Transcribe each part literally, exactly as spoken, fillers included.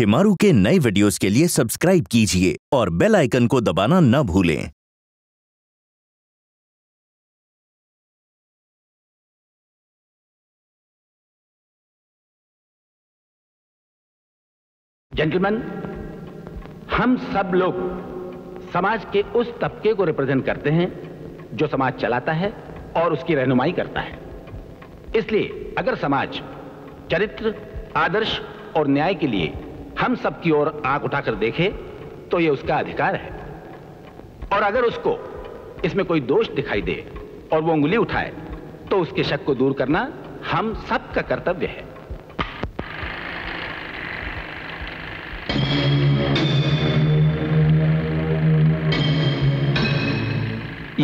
शिमारू के नए वीडियोस के लिए सब्सक्राइब कीजिए और बेल आइकन को दबाना न भूलें। जेंटलमैन, हम सब लोग समाज के उस तबके को रिप्रेजेंट करते हैं जो समाज चलाता है और उसकी रहनुमाई करता है। इसलिए अगर समाज चरित्र, आदर्श और न्याय के लिए हम सब की ओर आंख उठाकर देखे तो यह उसका अधिकार है, और अगर उसको इसमें कोई दोष दिखाई दे और वो उंगली उठाए तो उसके शक को दूर करना हम सब का कर्तव्य है।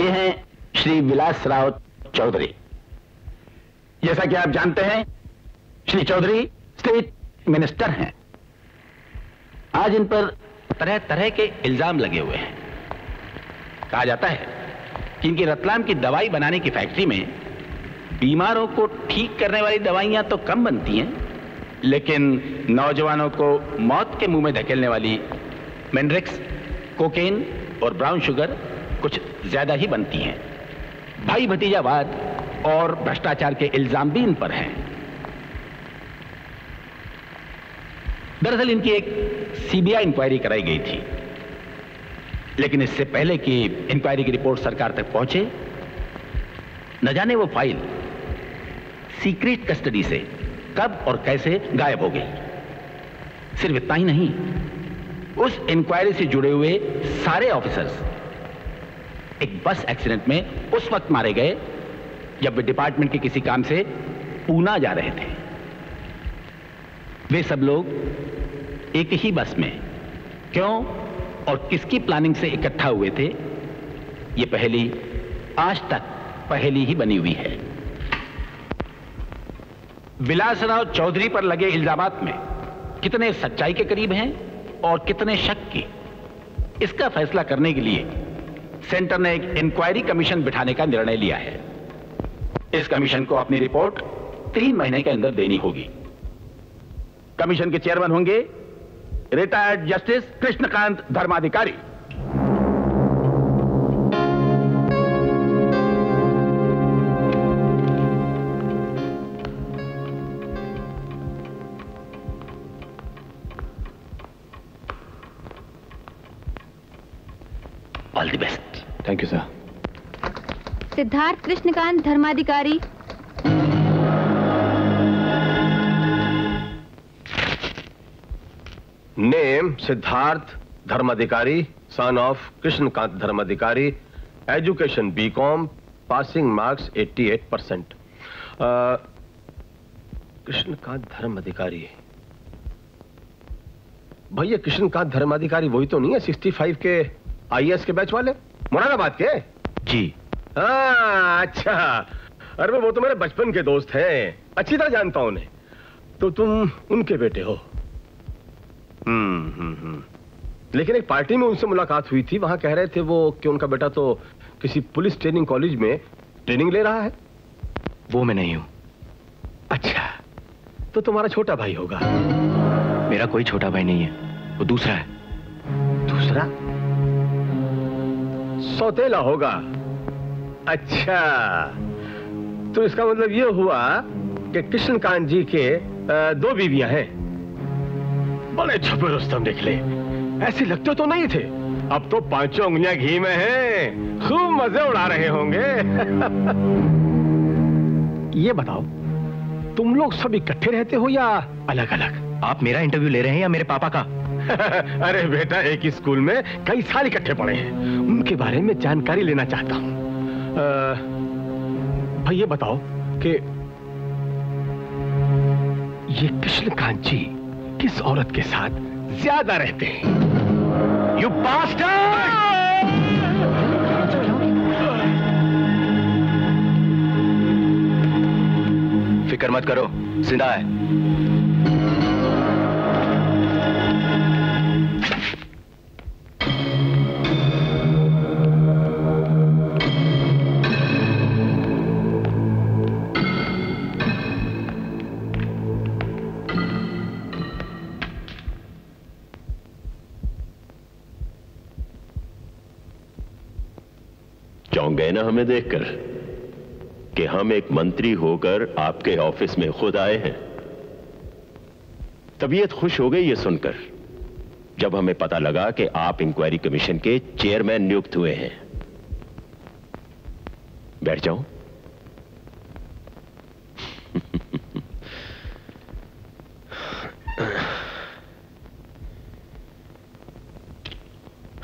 ये हैं श्री विलास राव चौधरी। जैसा कि आप जानते हैं, श्री चौधरी स्टेट मिनिस्टर हैं। आज इन पर तरह तरह के इल्जाम लगे हुए हैं। कहा जाता है कि इनकी रतलाम की दवाई बनाने की फैक्ट्री में बीमारों को ठीक करने वाली दवाइयां तो कम बनती हैं, लेकिन नौजवानों को मौत के मुंह में धकेलने वाली मेंड्रिक्स, कोकेन और ब्राउन शुगर कुछ ज्यादा ही बनती हैं। भाई भतीजावाद और भ्रष्टाचार के इल्जाम भी इन पर हैं। दरअसल इनकी एक सीबीआई इंक्वायरी कराई गई थी, लेकिन इससे पहले कि इंक्वायरी की रिपोर्ट सरकार तक पहुंचे, न जाने वो फाइल सीक्रेट कस्टडी से कब और कैसे गायब हो गई। सिर्फ इतना ही नहीं, उस इंक्वायरी से जुड़े हुए सारे ऑफिसर्स एक बस एक्सीडेंट में उस वक्त मारे गए जब वे डिपार्टमेंट के किसी काम से पूना जा रहे थे। वे सब लोग एक ही बस में क्यों और किसकी प्लानिंग से इकट्ठा हुए थे, ये पहेली आज तक पहेली ही बनी हुई है। विलासराव चौधरी पर लगे इल्जामात में कितने सच्चाई के करीब हैं और कितने शक की, इसका फैसला करने के लिए सेंटर ने एक इंक्वायरी कमीशन बिठाने का निर्णय लिया है। इस कमीशन को अपनी रिपोर्ट तीन महीने के अंदर देनी होगी। कमीशन के चेयरमैन होंगे retired justice Krishnakant Dharmadhikari. All the best. Thank you sir. Siddharth Krishnakant Dharmadhikari. Name Siddharth Dharmadhikari, son of Krishnakant Dharmadhikari, education BCom, passing marks अठासी परसेंट। कृष्णकांत धर्माधिकारी, भैया कृष्णकांत धर्माधिकारी वही तो नहीं है पैंसठ के आईएएस के बैच वाले, मुरादाबाद के? जी हाँ, अच्छा। अरे वो तो मेरे बचपन के दोस्त हैं, अच्छी तरह जानता हूं उन्हें। तो तुम उनके बेटे हो? हम्म हम्म लेकिन एक पार्टी में उनसे मुलाकात हुई थी, वहां कह रहे थे वो कि उनका बेटा तो किसी पुलिस ट्रेनिंग कॉलेज में ट्रेनिंग ले रहा है। वो मैं नहीं हूं। अच्छा, तो तुम्हारा छोटा भाई होगा? मेरा कोई छोटा भाई नहीं है, वो दूसरा है। दूसरा सौतेला होगा? अच्छा, तो इसका मतलब ये हुआ कि कृष्णकांत जी के दो बीवियां हैं। बड़े छपे रुस्तम निकले, ऐसे लगते तो नहीं थे। अब तो पांचों उंगलियां घी में हैं, खूब मजे उड़ा रहे होंगे। ये बताओ, तुम लोग सब इकट्ठे रहते हो या अलग अलग? आप मेरा इंटरव्यू ले रहे हैं या मेरे पापा का? अरे बेटा, एक ही स्कूल में कई साल इकट्ठे पढ़े हैं, उनके बारे में जानकारी लेना चाहता हूँ। आ, भाई ये बताओ कि ये कृष्णकांत जी किस औरत के साथ ज्यादा रहते हैं? You bastard! फिक्र मत करो, जिंदा है। चौंक गए ना हमें देखकर कि हम एक मंत्री होकर आपके ऑफिस में खुद आए हैं। तबीयत खुश हो गई ये सुनकर जब हमें पता लगा कि आप इंक्वायरी कमीशन के चेयरमैन नियुक्त हुए हैं। बैठ जाओ।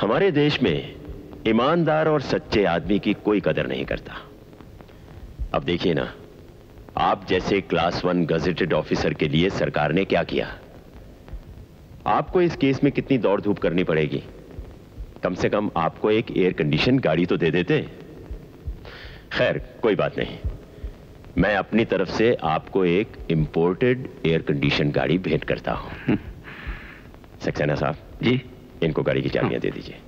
हमारे देश में ईमानदार और सच्चे आदमी की कोई कदर नहीं करता। अब देखिए ना, आप जैसे क्लास वन गजेटेड ऑफिसर के लिए सरकार ने क्या किया। आपको इस केस में कितनी दौड़ धूप करनी पड़ेगी। कम से कम आपको एक एयर कंडीशन गाड़ी तो दे देते। खैर कोई बात नहीं, मैं अपनी तरफ से आपको एक इंपोर्टेड एयर कंडीशन गाड़ी भेंट करता हूं। सक्सेना साहब जी, इनको गाड़ी की चाबियां दे दीजिए।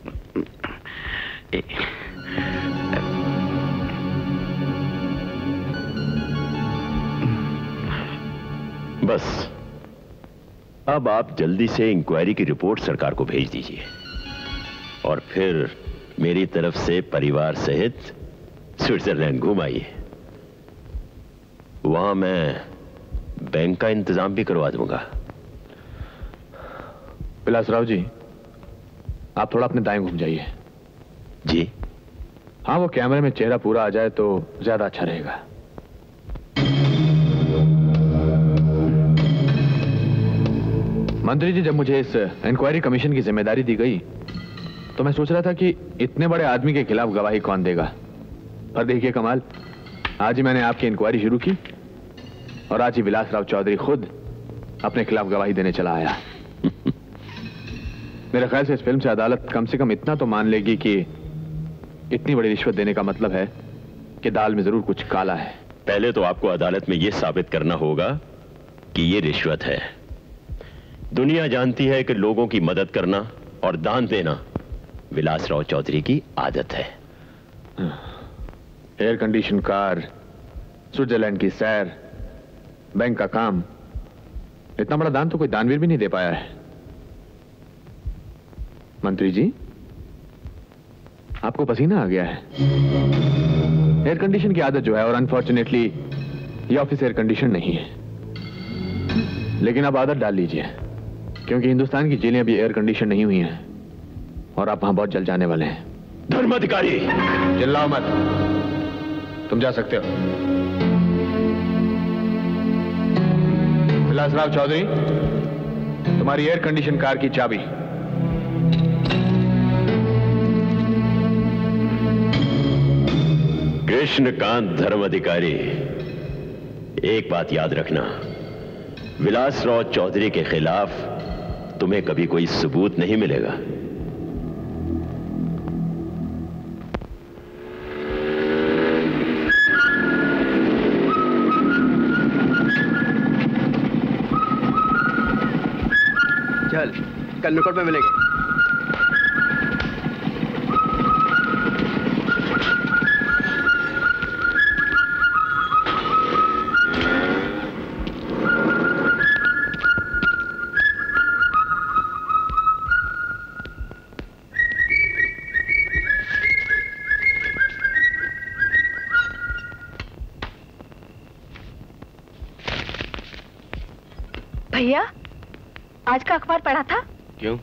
बस अब आप जल्दी से इंक्वायरी की रिपोर्ट सरकार को भेज दीजिए और फिर मेरी तरफ से परिवार सहित स्विट्जरलैंड घूम आइए। वहां मैं बैंक का इंतजाम भी करवा दूंगा। विलासराव जी, आप थोड़ा अपने दाएं घूम जाइए। जी हाँ, वो कैमरे में चेहरा पूरा आ जाए तो ज्यादा अच्छा रहेगा। मंत्री जी, जब मुझे इस इंक्वायरी कमीशन की जिम्मेदारी दी गई तो मैं सोच रहा था कि इतने बड़े आदमी के खिलाफ गवाही कौन देगा, पर देखिए कमाल, आज ही मैंने आपकी इंक्वायरी शुरू की और आज ही विलासराव चौधरी खुद अपने खिलाफ गवाही देने चला आया। मेरे ख्याल से इस फिल्म से अदालत कम से कम इतना तो मान लेगी कि इतनी बड़ी रिश्वत देने का मतलब है कि दाल में जरूर कुछ काला है। पहले तो आपको अदालत में यह साबित करना होगा कि यह रिश्वत है। दुनिया जानती है कि लोगों की मदद करना और दान देना विलासराव चौधरी की आदत है। एयर कंडीशन कार, स्विट्जरलैंड की सैर, बैंक का काम, इतना बड़ा दान तो कोई दानवीर भी नहीं दे पाया है। मंत्री जी, आपको पसीना आ गया है। एयर कंडीशन की आदत जो है, और अनफॉर्चुनेटली ये ऑफिस एयर कंडीशन नहीं है, लेकिन आप आदत डाल लीजिए क्योंकि हिंदुस्तान की जेलें अभी एयर कंडीशन नहीं हुई हैं और आप वहां बहुत जल जाने वाले हैं। धर्माधिकारी, चिल्लाओ मत, तुम जा सकते हो। विलासराव चौधरी, तुम्हारी एयर कंडीशन कार की चाबी। कृष्णकांत धर्माधिकारी, एक बात याद रखना, विलासराव चौधरी के खिलाफ तुम्हें कभी कोई सबूत नहीं मिलेगा। चल, कल नुकड़ में मिलेंगे। आज का अखबार पढ़ा था? क्यों,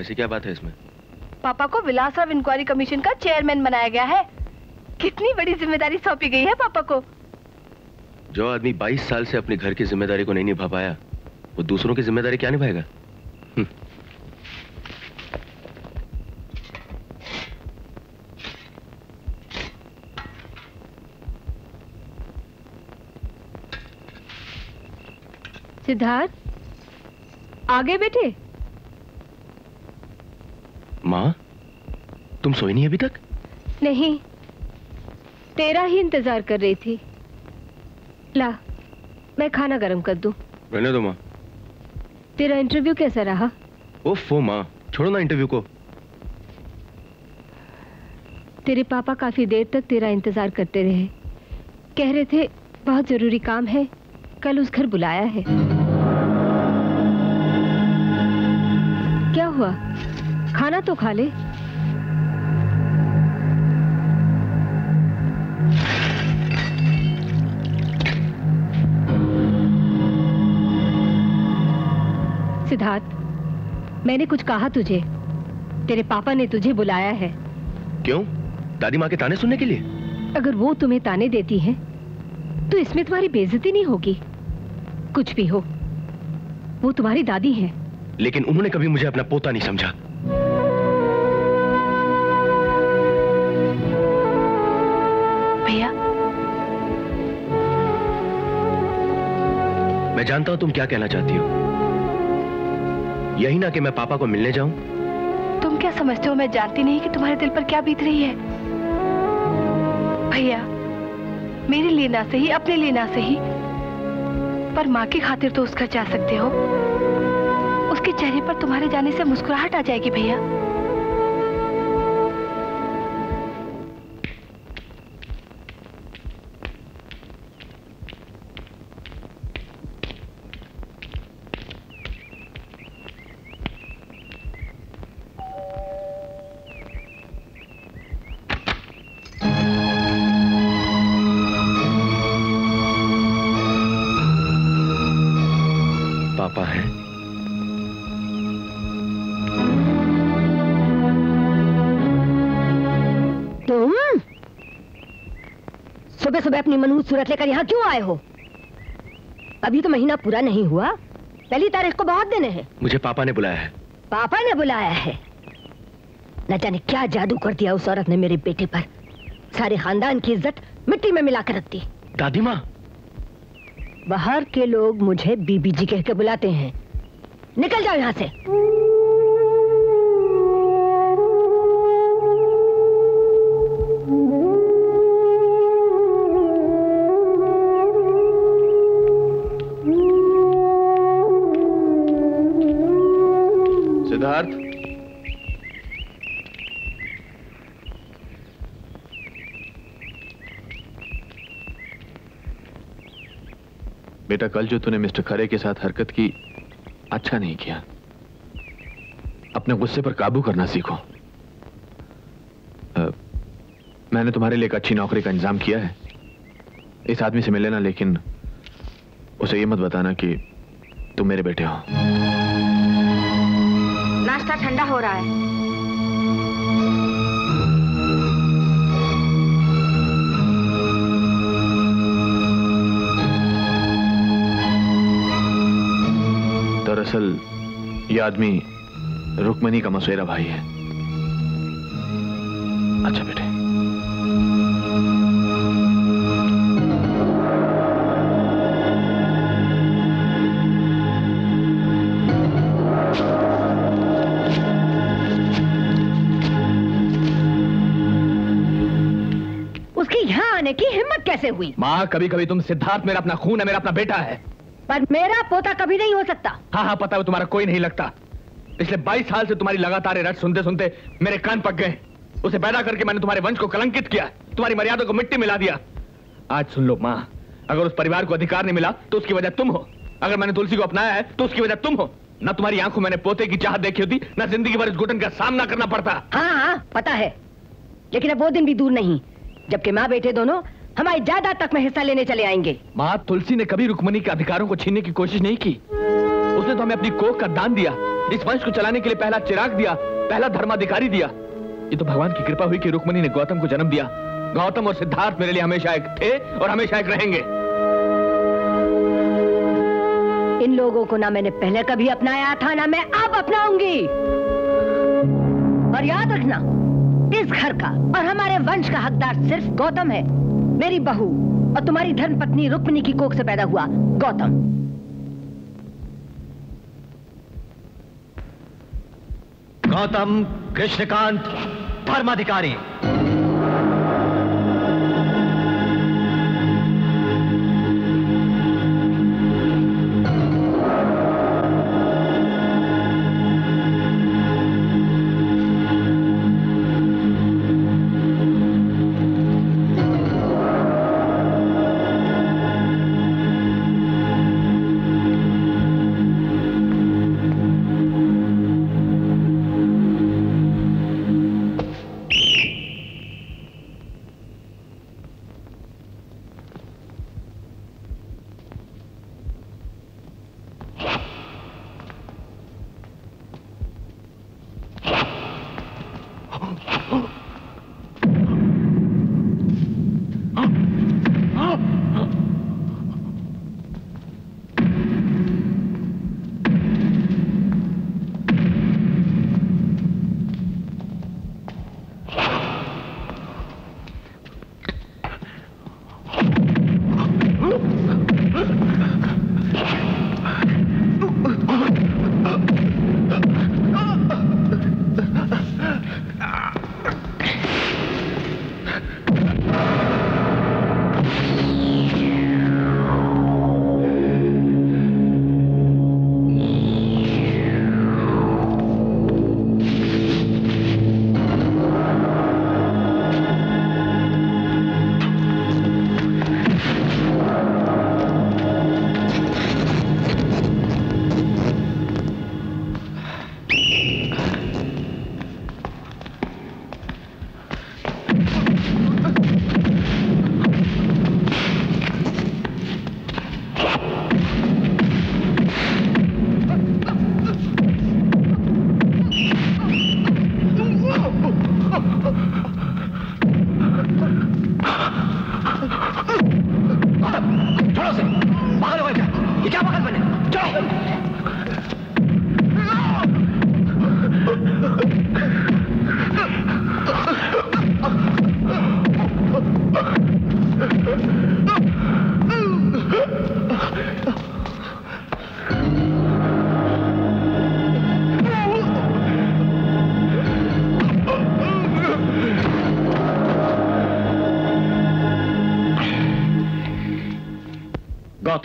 ऐसी क्या बात है इसमें? पापा को विलासराव इंक्वायरी कमीशन का चेयरमैन बनाया गया है। कितनी बड़ी जिम्मेदारी सौंपी गई है पापा को। जो आदमी बाईस साल से अपने घर की जिम्मेदारी को नहीं निभा पाया, वो दूसरों की जिम्मेदारी क्या निभाएगा। सिद्धार्थ, आगे बेटे। माँ, तुम सोई नहीं अभी तक? नहीं, तेरा ही इंतजार कर रही थी। ला, मैं खाना गर्म कर दूं। रहने दो माँ। तेरा इंटरव्यू कैसा रहा? ओफो माँ, छोड़ो ना इंटरव्यू को। तेरे पापा काफी देर तक तेरा इंतजार करते रहे, कह रहे थे बहुत जरूरी काम है, कल उस घर बुलाया है। क्या हुआ, खाना तो खा ले। सिद्धार्थ, मैंने कुछ कहा तुझे, तेरे पापा ने तुझे बुलाया है। क्यों? दादी माँ के ताने सुनने के लिए? अगर वो तुम्हें ताने देती हैं, तो इसमें तुम्हारी बेइज्जती नहीं होगी। कुछ भी हो, वो तुम्हारी दादी हैं। लेकिन उन्होंने कभी मुझे अपना पोता नहीं समझा। भैया, मैं जानता हूँ तुम क्या कहना चाहती हो। यही ना कि मैं पापा को मिलने जाऊं। तुम क्या समझते हो मैं जानती नहीं कि तुम्हारे दिल पर क्या बीत रही है। भैया, मेरे लिए ना सही, अपने लिए ना सही, पर माँ की खातिर तो उस घर जा सकते हो। उसके चेहरे पर तुम्हारे जाने से मुस्कुराहट आ जाएगी। भैया, सुबह अपनी मनहूस सूरत लेकर यहाँ क्यों आए हो? अभी तो महीना पूरा नहीं हुआ, पहली तारीख को बहुत दिन है। मुझे पापा ने बुलाया है। पापा ने बुलाया है? न जाने क्या जादू कर दिया उस औरत ने मेरे बेटे पर। सारे खानदान की इज्जत मिट्टी में मिलाकर रख दी। दादी माँ, बाहर के लोग मुझे बीबी जी कह के बुलाते हैं। निकल जाओ यहाँ से। बेटा, कल जो तूने मिस्टर खरे के साथ हरकत की, अच्छा नहीं किया। अपने गुस्से पर काबू करना सीखो। आ, मैंने तुम्हारे लिए एक अच्छी नौकरी का इंतजाम किया है। इस आदमी से मिल लेना, लेकिन उसे ये मत बताना कि तुम मेरे बेटे हो। नाश्ता ठंडा हो रहा है। दरअसल ये आदमी रुक्मनी का मसुएरा भाई है। अच्छा बेटे, उसकी यहाँ आने की हिम्मत कैसे हुई? माँ, कभी कभी तुम सिद्धार्थ मेरा अपना खून है, मेरा अपना बेटा है, पर मेरा पोता कभी नहीं हो सकता। हाँ हाँ पता है, तुम्हारा कोई नहीं लगता। पिछले बाईस साल से तुम्हारी लगातार रट सुनते सुनते मेरे कान पक गए। उसे पैदा करके मैंने तुम्हारे वंश को कलंकित किया, तुम्हारी मर्यादा को मिट्टी मिला दिया। आज सुन लो माँ, अगर उस परिवार को अधिकार नहीं मिला तो उसकी वजह तुम हो। अगर मैंने तुलसी को अपनाया है तो उसकी वजह तुम हो। न तुम्हारी आंखों मैंने पोते की चाहत देखी होती, न जिंदगी भर इस घुटन का सामना करना पड़ता। हाँ हाँ पता है, लेकिन अब वो दिन भी दूर नहीं जबकि माँ बेटे दोनों हमारी जायदाद तक में हिस्सा लेने चले आएंगे। माँ, तुलसी ने कभी रुक्मनी के अधिकारों को छीनने की कोशिश नहीं की। उसने तो हमें अपनी कोख का दान दिया, इस वंश को चलाने के लिए पहला चिराग दिया, पहला धर्माधिकारी दिया। ये तो भगवान की कृपा हुई कि रुक्मनी ने गौतम को जन्म दिया। गौतम और सिद्धार्थ मेरे लिए हमेशा एक थे और हमेशा एक रहेंगे। इन लोगों को ना मैंने पहले कभी अपनाया था, ना मैं अब अपनाऊंगी। और याद रखना, इस घर का और हमारे वंश का हकदार सिर्फ गौतम है, मेरी बहू, और तुम्हारी धर्म पत्नी रुक्मिणी की कोख से पैदा हुआ गौतम। गौतम कृष्णकांत धर्माधिकारी।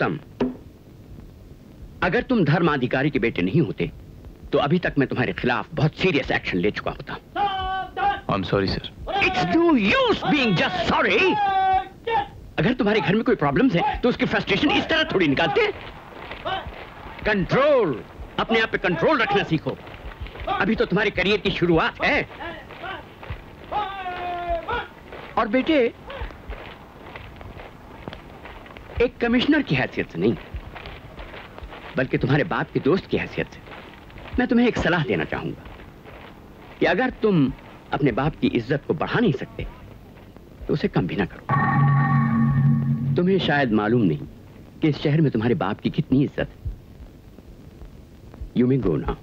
गौतम, अगर तुम धर्माधिकारी के बेटे नहीं होते तो अभी तक मैं तुम्हारे खिलाफ बहुत सीरियस एक्शन ले चुका होता। I am sorry sir. It's no use being just sorry. अगर तुम्हारे घर में कोई प्रॉब्लम्स है तो उसकी फ्रस्ट्रेशन इस तरह थोड़ी निकालते। कंट्रोल, अपने आप पे कंट्रोल रखना सीखो। अभी तो तुम्हारे करियर की शुरुआत है। और बेटे, एक कमिश्नर की हैसियत से नहीं बल्कि तुम्हारे बाप के दोस्त की हैसियत से मैं तुम्हें एक सलाह देना चाहूंगा कि अगर तुम अपने बाप की इज्जत को बढ़ा नहीं सकते तो उसे कम भी ना करो। तुम्हें शायद मालूम नहीं कि इस शहर में तुम्हारे बाप की कितनी इज्जत है। You may go now.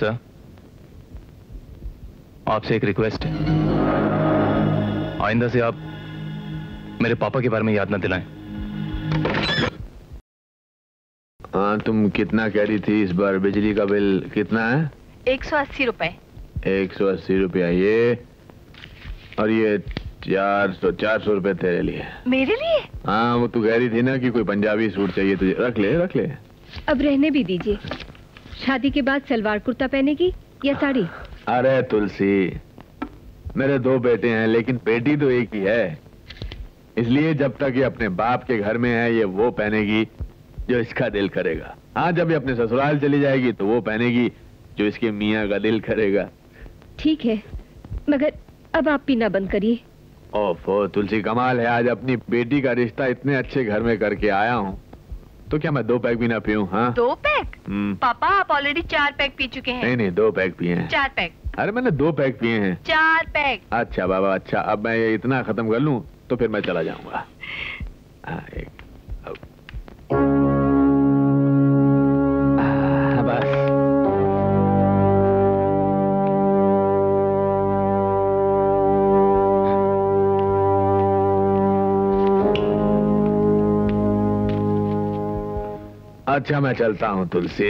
Sir, आपसे एक रिक्वेस्ट है, आइंदा से आप मेरे पापा के बारे में याद ना दिलाएं। हाँ, तुम कितना कह रही थी इस बार बिजली का बिल कितना है? एक सौ अस्सी रुपए। एक सौ अस्सी रुपया ये, और ये चार सौ चार सौ रुपए तेरे लिए। मेरे लिए? हाँ, वो तू कह रही थी ना कि कोई पंजाबी सूट चाहिए तुझे। रख ले रख ले। अब रहने भी दीजिए। शादी के बाद सलवार कुर्ता पहनेगी या साड़ी? अरे तुलसी, मेरे दो बेटे हैं लेकिन बेटी तो एक ही है, इसलिए जब तक ये अपने बाप के घर में है ये वो पहनेगी जो इसका दिल करेगा। हाँ, जब ये अपने ससुराल चली जाएगी तो वो पहनेगी जो इसके मियाँ का दिल करेगा। ठीक है, मगर अब आप पीना बंद करिए। ओफो तुलसी, कमाल है, आज अपनी बेटी का रिश्ता इतने अच्छे घर में करके आया हूँ तो क्या मैं दो पैक भी ना पीऊँ? हाँ, दो पैक? पापा, आप ऑलरेडी चार पैक पी चुके हैं। नहीं नहीं, दो पैक पिए हैं। चार पैक? अरे मैंने दो पैक पिए हैं। चार पैक? अच्छा बाबा, अच्छा, अब मैं ये इतना खत्म कर लूँ तो फिर मैं चला जाऊंगा। हाँ, एक अच्छा, मैं चलता हूँ तुलसी।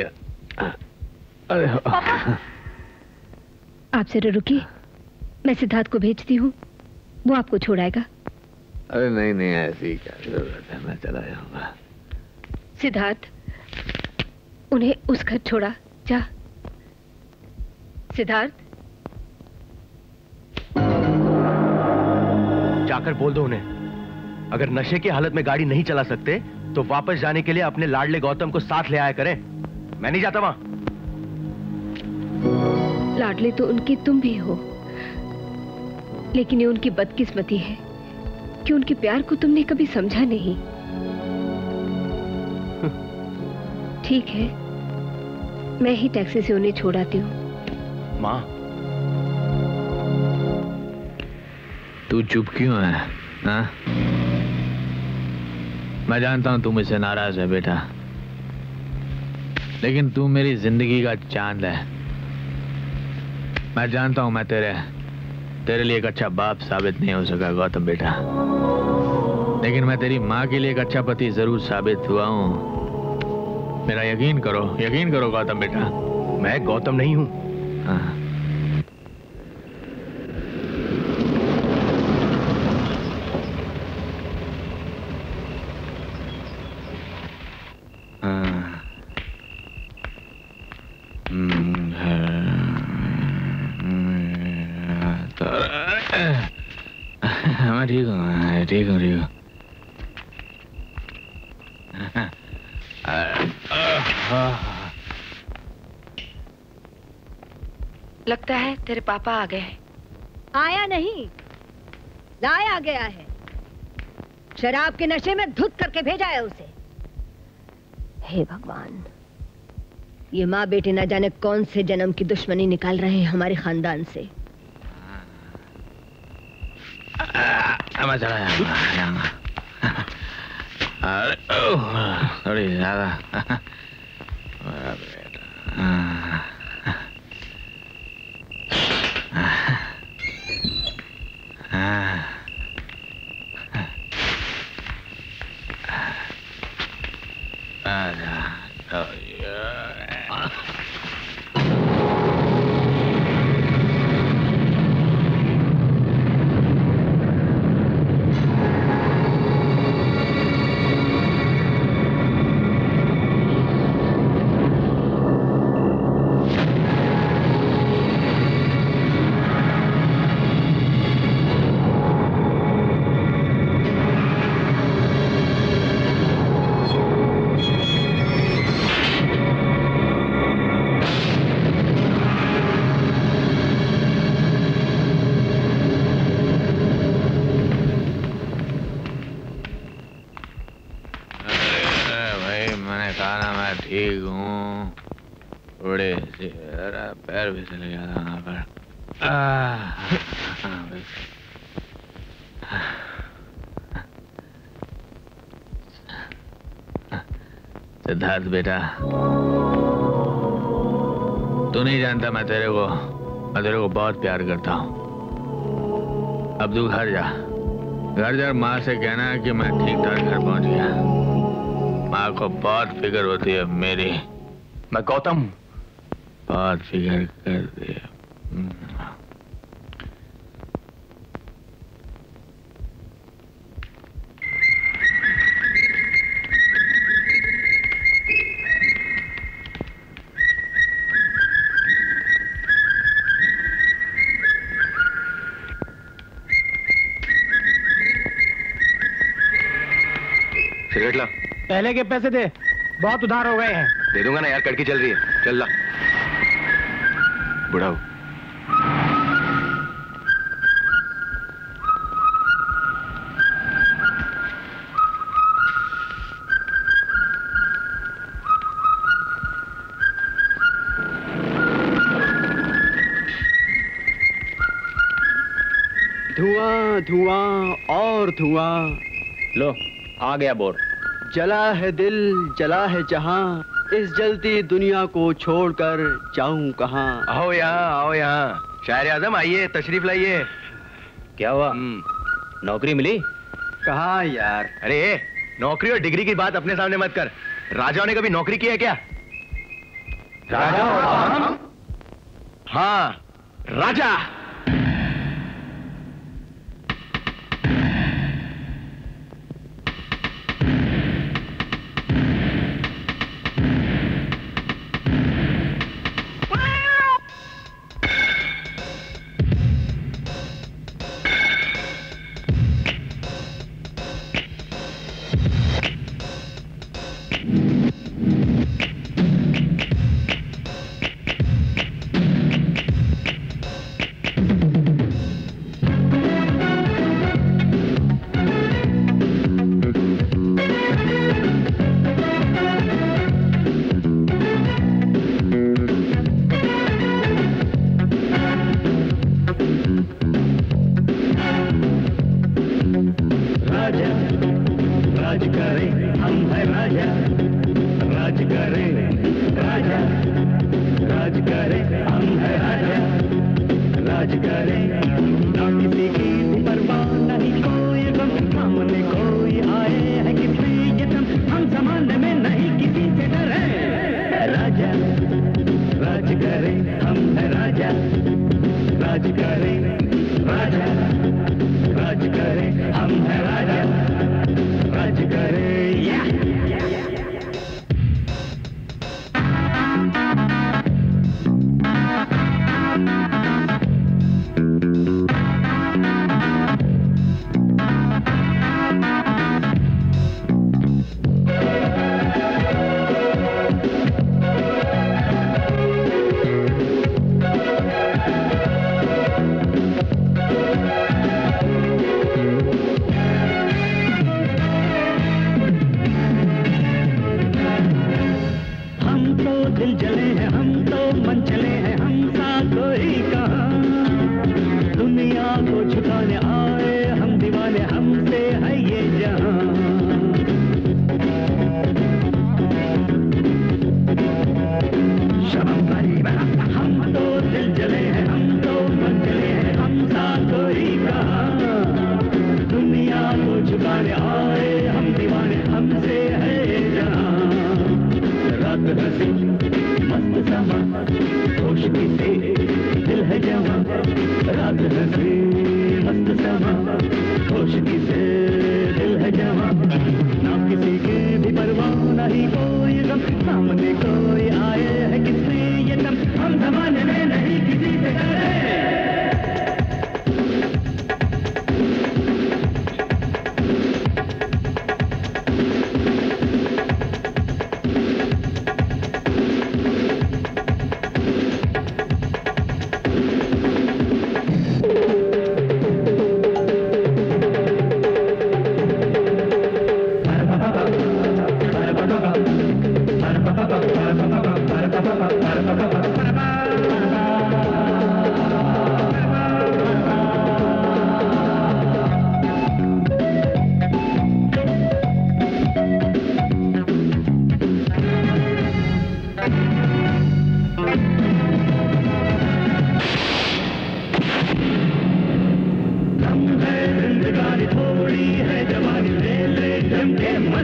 अरे आप जरा रुकिए, मैं सिद्धार्थ को भेजती हूँ, वो आपको छोड़ाएगा। अरे नहीं नहीं, ऐसी क्या जरूरत है, मैं चला जाऊंगा। सिद्धार्थ, उन्हें उस घर छोड़ा जा। सिद्धार्थ, जाकर बोल दो उन्हें, अगर नशे की हालत में गाड़ी नहीं चला सकते तो वापस जाने के लिए अपने लाडले गौतम को साथ ले आया करें। मैं नहीं जाता वहां। लाडले तो उनकी तुम भी हो, लेकिन ये उनकी बदकिस्मती है कि उनके प्यार को तुमने कभी समझा नहीं। ठीक है, मैं ही टैक्सी से उन्हें छोड़ाती हूँ। माँ, तू चुप क्यों है? हा? मैं जानता हूँ तू मुझसे नाराज है बेटा, लेकिन तू मेरी जिंदगी का चांद है। मैं जानता हूँ मैं तेरे तेरे लिए एक अच्छा बाप साबित नहीं हो सका गौतम बेटा, लेकिन मैं तेरी माँ के लिए एक अच्छा पति जरूर साबित हुआ हूँ। मेरा यकीन करो, यकीन करो गौतम बेटा। मैं गौतम नहीं हूँ। हाँ। ठीक है, ठीक है। लगता है तेरे पापा आ गए हैं। आया नहीं, लाया गया है। शराब के नशे में धुत करके भेजा है उसे। हे भगवान, ये माँ बेटे न जाने कौन से जन्म की दुश्मनी निकाल रहे हैं हमारे खानदान से। मैं चला जाऊंगा। थोड़ी ज्यादा बताना मैं ठीक हूँ। थोड़े से पैर भी चले गया था वहाँ पर। सिद्धार्थ बेटा, तू नहीं जानता मैं तेरे को मैं तेरे को बहुत प्यार करता हूँ। अब तू घर जा, घर जा। माँ से कहना कि मैं ठीक ठाक घर पहुँच गया। माँ को बहुत फिक्र होती है मेरी। मैं गौतम बहुत फिक्र करती है। सिगरेट ला। पहले के पैसे दे, बहुत उधार हो गए हैं। दे दूंगा ना यार, कड़की चल रही है। चल ला। बुढ़ाऊ धुआं धुआं और धुआं। लो आ गया बोर। जला है दिल जला है जहां, इस जलती दुनिया को छोड़कर जाऊं कहां। आओ यहाँ आओ यहाँ, शायर आजम आइए, तशरीफ लाइए। क्या हुआ, नौकरी मिली? कहाँ यार। अरे नौकरी और डिग्री की बात अपने सामने मत कर। राजाओं ने कभी नौकरी की है क्या? राजा और हाँ राजा।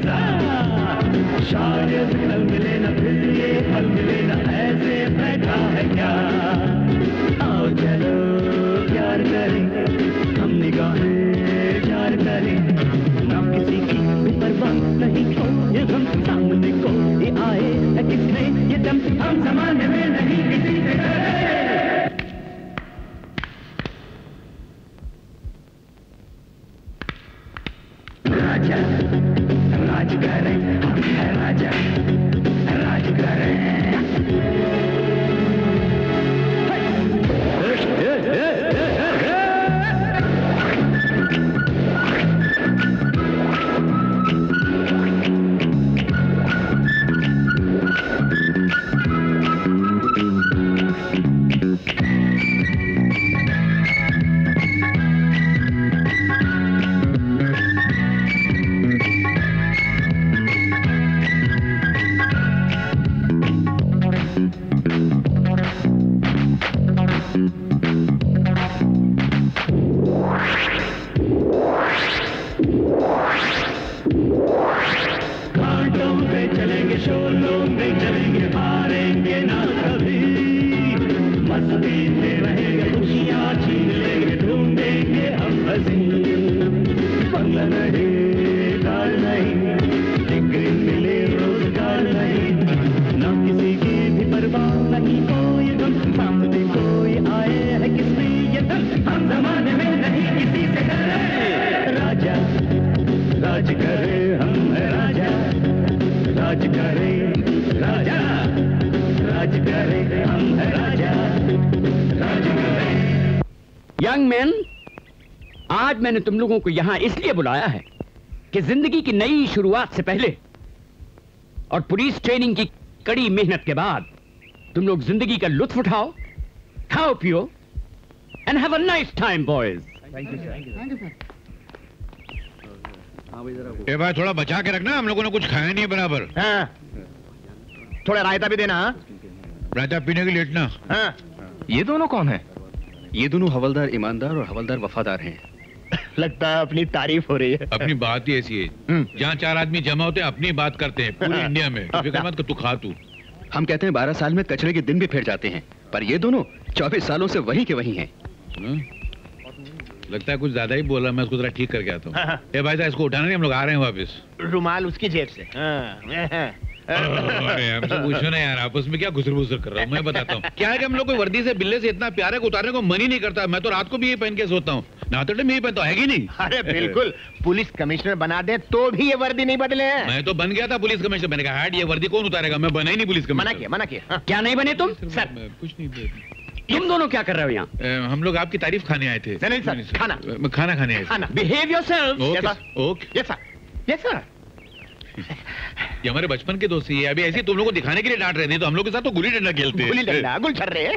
था। शायद कल मिले न फिर ये पल मिले न, ऐसे बैठा है क्या। आओ चलो प्यार करें, हम निगाहें प्यार करें, ना किसी की भी परवाह नहीं हो। ये गम सामने को ये आए है किसने, ये दम हम समाने में नहीं किसी से करे। राजा राज करें, हम है राजा राज करें। शोलों में चलेंगे, हारेंगे ना कभी। मस्ती से रहेंगे, खुशियाँ छीन लेंगे, ढूंढेंगे हम हंसी। पगला नहीं, ताल नहीं, एक दिन मिले रोजगार नहीं, ना किसी की भी परवाह नहीं। कोई गम सामने कोई आए है किसने, ये दम हम जमाने में नहीं किसी से करे। राजा राज करे, हम है राजा राज करे। राजा राज करे, हम है राजा राज करे। यंग मैन, आज मैंने तुम लोगों को यहां इसलिए बुलाया है कि जिंदगी की नई शुरुआत से पहले और पुलिस ट्रेनिंग की कड़ी मेहनत के बाद तुम लोग जिंदगी का लुत्फ उठाओ, खाओ पियो and have a nice time boys. Thank you sir. ए भाई, थोड़ा बचा के रखना, हम लोगों ने कुछ खाया नहीं बराबर। हाँ। थोड़ा रायता भी देना। रायता पीने के लेटना। हाँ। ये दोनों कौन है? ये दोनों हवलदार ईमानदार और हवलदार वफादार हैं। लगता है अपनी तारीफ हो रही है। अपनी बात ही ऐसी है, जहाँ चार आदमी जमा होते हैं अपनी बात करते हैं पूरे इंडिया में। तो तू खा तू। हम कहते हैं बारह साल में कचरे के दिन भी फेर जाते हैं, पर ये दोनों चौबीस सालों से वही के वही है। लगता है कुछ ज्यादा ही बोला, मैं इसको जरा ठीक करके आता हूँ। ये भाई साहब, इसको उठाना नहीं, हम लोग आ रहे हैं वापस। रुमाल उसकी जेब से। हमसे पूछो ना यार, आपस में क्या घुसर-घुसर कर रहा हूँ। मैं बताता हूँ क्या है कि हम लोग को वर्दी से बिल्ले से इतना प्यार है कि उतारने को मन ही नहीं करता। मैं तो रात को भी यही पहन के सोता हूँ, नहाते टाइम यही पहनता है कि नहीं। अरे बिल्कुल, पुलिस कमिश्नर बना दे तो भी ये वर्दी नहीं बदले हैं। मैं तो बन गया था पुलिस कमिश्नर, मैंने कहा हट ये वर्दी कौन उतारेगा, मैं बना ही नहीं पुलिस कमिश्नर। मना किया मना किया क्या नहीं बने तुम? कुछ नहीं। तुम दोनों क्या कर रहे हो यहाँ? हम लोग आपकी तारीफ खाने आए थे। नहीं सर, खाना खाना खाने आए थे। Behave yourself. Okay yes sir, yes sir. ये हमारे बचपन के दोस्त हैं, अभी ऐसे तुम लोगों को दिखाने के लिए डांट रहे थे, तो हम लोग के साथ तो गुली डंडा खेलते हैं। गुली डंडा गुल छर रहे हैं।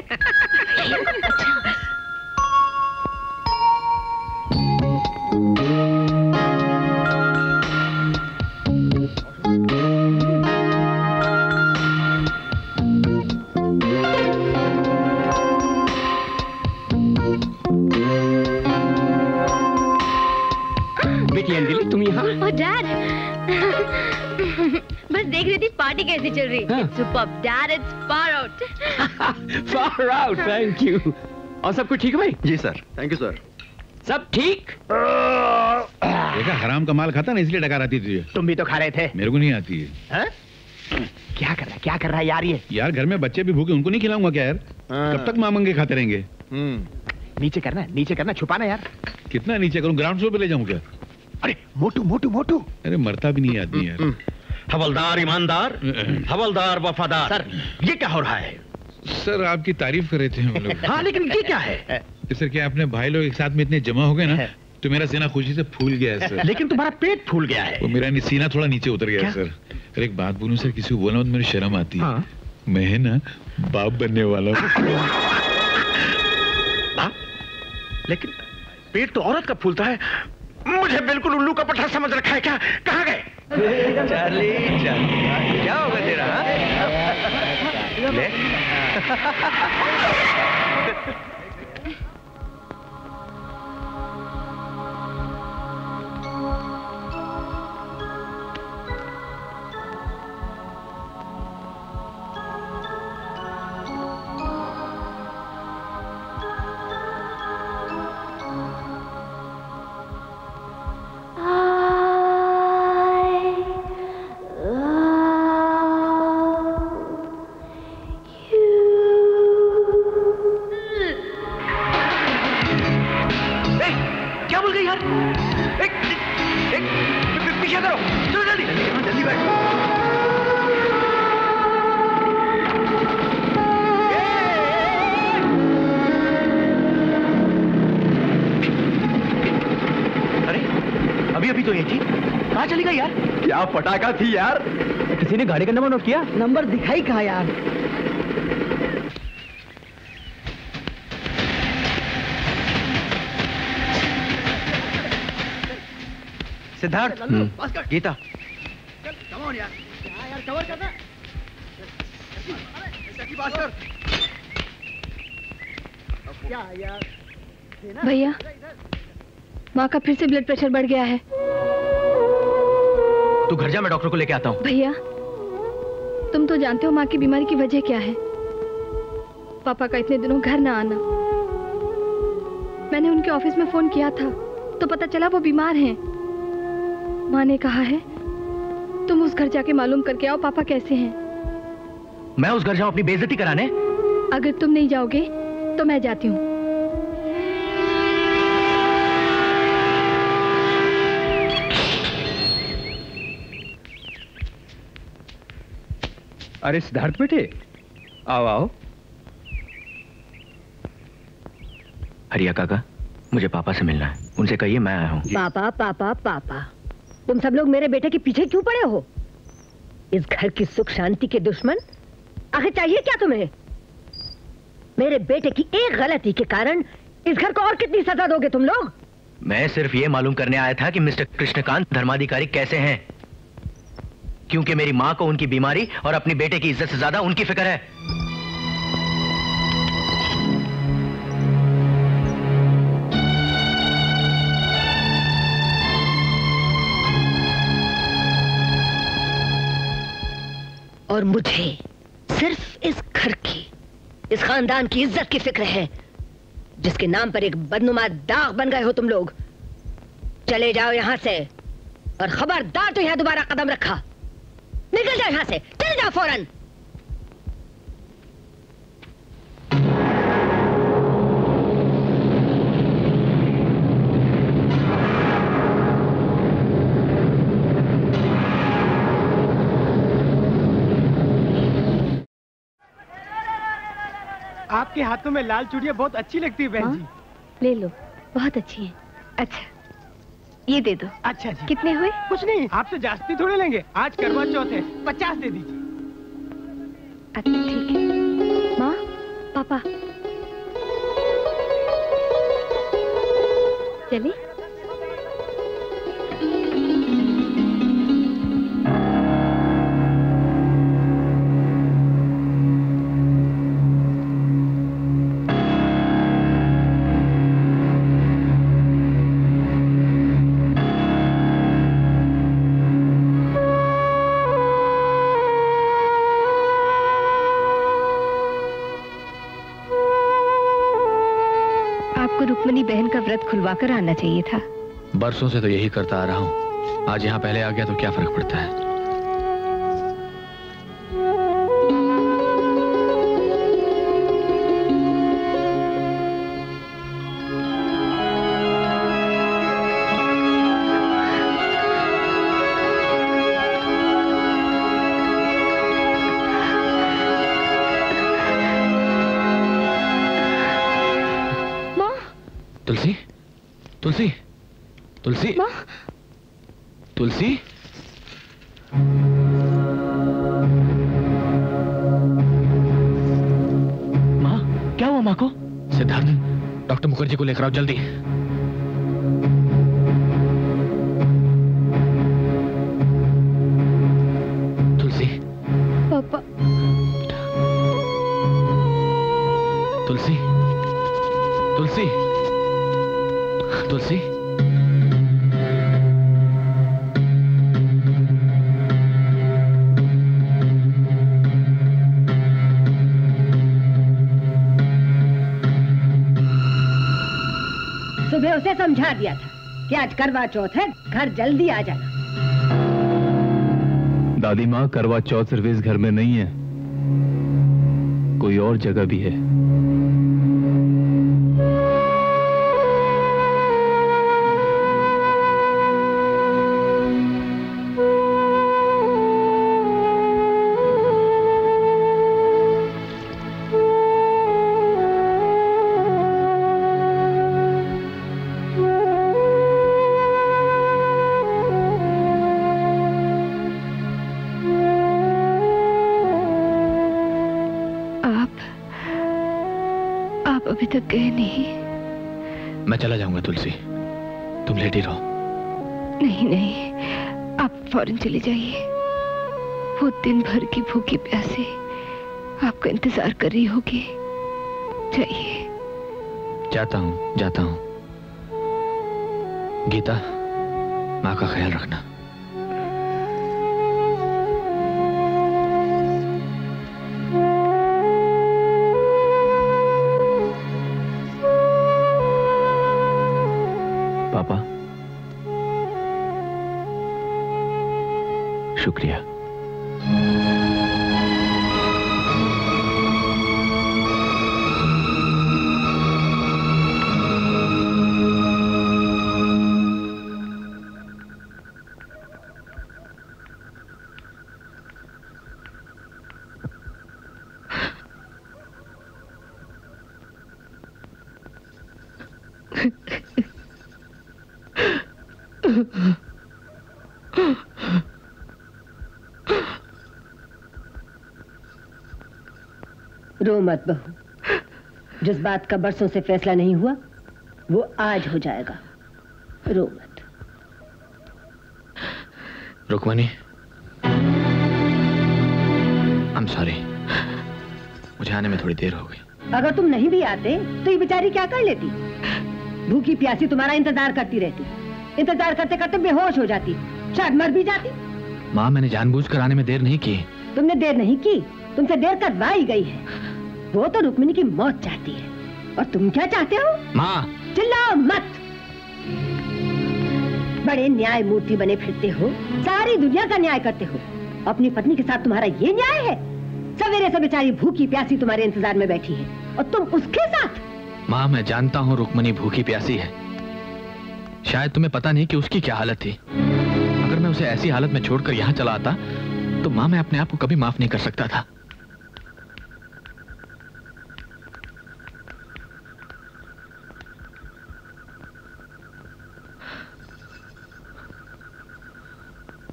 तुम यहाँ? ओह डैड, बस देख रही थी पार्टी कैसी चल रही। It's superb dad, it's far out. Far out, thank you. और सब कुछ ठीक है भाई? जी सर, थैंक यू सर। सब ठीक? देखा, हराम का माल खाता ना इसलिए डकार आती तुझे। तुम भी तो खा रहे थे। मेरे को नहीं आती है। हाँ? क्या कर रहा है क्या कर रहा है यार ये? यार घर में बच्चे भी भूखे, उनको नहीं खिलाऊंगा क्या यार? कब तक मांगे खाते रहेंगे? नीचे करना नीचे करना, छुपाना यार। कितना नीचे करूँ, ग्राउंड फ्लोर पे ले जाऊँ क्या? अरे मोटू मोटू मोटू, अरे मरता भी नहीं आदमी यार। हवलदार ईमानदार, हवलदार वफादार। सर ये क्या हो रहा है? सर आपकी तारीफ कर रहे थे हम लोग। हाँ लेकिन ये क्या है सर? क्या आपने भाई लोग एक साथ में इतने जमा हो गए ना, तो मेरा सीना खुशी से फूल गया है सर। लेकिन तुम्हारा पेट फूल गया है। वो मेरा सीना थोड़ा नीचे उतर गया है सर। अरे एक बात बोलूं सर, किसी को बोलना मुझे शर्म आती है। मैं है ना बाप बनने वाला हूँ। लेकिन पेट तो औरत का फूलता है, मुझे बिल्कुल उल्लू का पट्टा समझ रखा है। क्या कहाँ गए? चार्ली चार्ली, क्या होगा तेरा? ले। बैठो, चलो जल्दी जल्दी बैठो। अरे अभी अभी तो ये थी, कहाँ चली गई यार? क्या फटाका थी यार। किसी ने गाड़ी का नंबर नोट किया? नंबर दिखाई कहाँ यार। सिद्धार्थ, गीता, भैया माँ का फिर से ब्लड प्रेशर बढ़ गया है। तू घर जा, मैं डॉक्टर को लेके आता हूँ। भैया तुम तो जानते हो माँ की बीमारी की वजह क्या है। पापा का इतने दिनों घर ना आना, मैंने उनके ऑफिस में फोन किया था तो पता चला वो बीमार हैं। माँ ने कहा है तुम उस घर जाके मालूम करके आओ पापा कैसे हैं। मैं उस घर जाऊँ अपनी बेइज्जती कराने? अगर तुम नहीं जाओगे तो मैं जाती हूँ। अरे सिद्धार्थ बेटे, आओ आओ। हरिया काका, मुझे पापा से मिलना है, उनसे कहिए मैं आया हूँ। पापा पापा पापा, तुम सब लोग मेरे बेटे के पीछे क्यों पड़े हो? इस घर की सुख शांति के दुश्मन, आखिर चाहिए क्या तुम्हें? मेरे बेटे की एक गलती के कारण इस घर को और कितनी सजा दोगे तुम लोग? मैं सिर्फ ये मालूम करने आया था कि मिस्टर कृष्णकांत धर्माधिकारी कैसे हैं, क्योंकि मेरी माँ को उनकी बीमारी और अपने बेटे की इज्जत से ज्यादा उनकी फिक्र है। और मुझे सिर्फ इस घर की, इस खानदान की इज्जत की फिक्र है, जिसके नाम पर एक बदनुमा दाग बन गए हो तुम लोग। चले जाओ यहाँ से, और खबरदार तो यहाँ दोबारा कदम रखा, निकल जाओ यहाँ से, चले जाओ फौरन। आपके हाथों में लाल चूड़ियाँ बहुत अच्छी लगती है बहन जी। ले लो, बहुत अच्छी है। अच्छा ये दे दो। अच्छा जी, कितने हुए? कुछ नहीं, आपसे जास्ती थोड़े लेंगे, आज करवा चौथ है, पचास दे दीजिए। अच्छा ठीक है। माँ पापा चलिए। बहन का व्रत खुलवा कर आना चाहिए था। बरसों से तो यही करता आ रहा हूँ, आज यहाँ पहले आ गया तो क्या फर्क पड़ता है। तुलसी, तुलसी, तुलसी, माँ क्या हुआ माँ को? सिद्धार्थ, डॉक्टर मुखर्जी को लेकर आओ जल्दी। तुलसी, पापा, तुलसी, तुलसी, तुलसी, सुबह उसे समझा दिया था कि आज करवा चौथ है, घर जल्दी आ जाना। दादी माँ, करवा चौथ सिर्फ इस घर में नहीं है, कोई और जगह भी है। अभी तक गए नहीं। मैं चला जाऊंगा तुलसी, तुम लेटी रहो। नहीं नहीं, आप फौरन चले जाइए। वो दिन भर की भूखी प्यासी आपका इंतजार कर रही होगी। जाइए। जाता हूँ, जाता हूँ। गीता, माँ का ख्याल रखना। पापा, शुक्रिया। रो मत बहू, जिस बात का बरसों से फैसला नहीं हुआ वो आज हो जाएगा। रो मत। रुक्मणी, आई एम सॉरी, मुझे आने में थोड़ी देर हो गई। अगर तुम नहीं भी आते तो ये बेचारी क्या कर लेती? भूखी प्यासी तुम्हारा इंतजार करती रहती, इंतजार करते करते बेहोश हो जाती, शायद मर भी जाती। माँ, मैंने जानबूझकर आने में देर नहीं की। तुमने देर नहीं की, तुमसे देर करवाई गई है। वो तो रुक्मिणी की मौत चाहती है और तुम क्या चाहते हो? माँ, चिल्लाओ मत। बड़े न्याय मूर्ति बने फिरते हो, सारी दुनिया का न्याय करते हो, अपनी पत्नी के साथ तुम्हारा ये न्याय है? सवेरे से बेचारी भूखी प्यासी तुम्हारे इंतजार में बैठी है और तुम उसके साथ। माँ, मैं जानता हूँ रुक्मिणी भूखी प्यासी है। शायद तुम्हें पता नहीं कि उसकी क्या हालत थी। अगर मैं उसे ऐसी हालत में छोड़कर यहाँ चला आता तो माँ, मैं अपने आप को कभी माफ नहीं कर सकता था।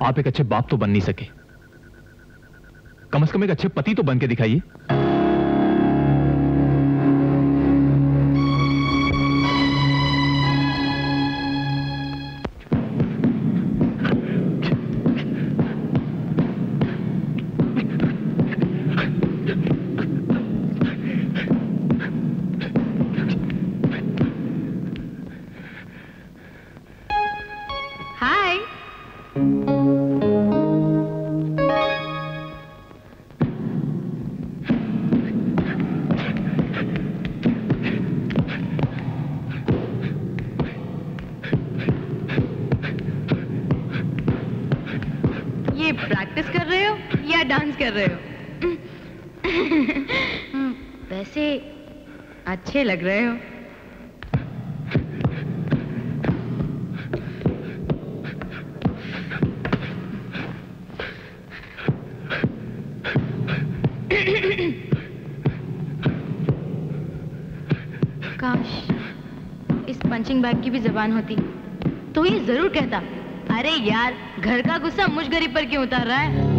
आप एक अच्छे बाप तो बन नहीं सके, कम से कम एक अच्छे पति तो बन के दिखाइए। अच्छे लग रहे हो। काश इस पंचिंग बैग की भी जबान होती तो ये जरूर कहता, अरे यार घर का गुस्सा मुझ गरीब पर क्यों उतार रहा है?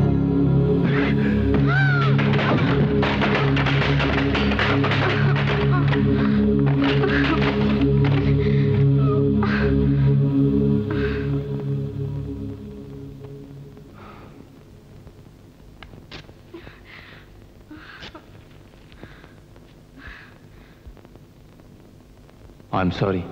I'm sorry.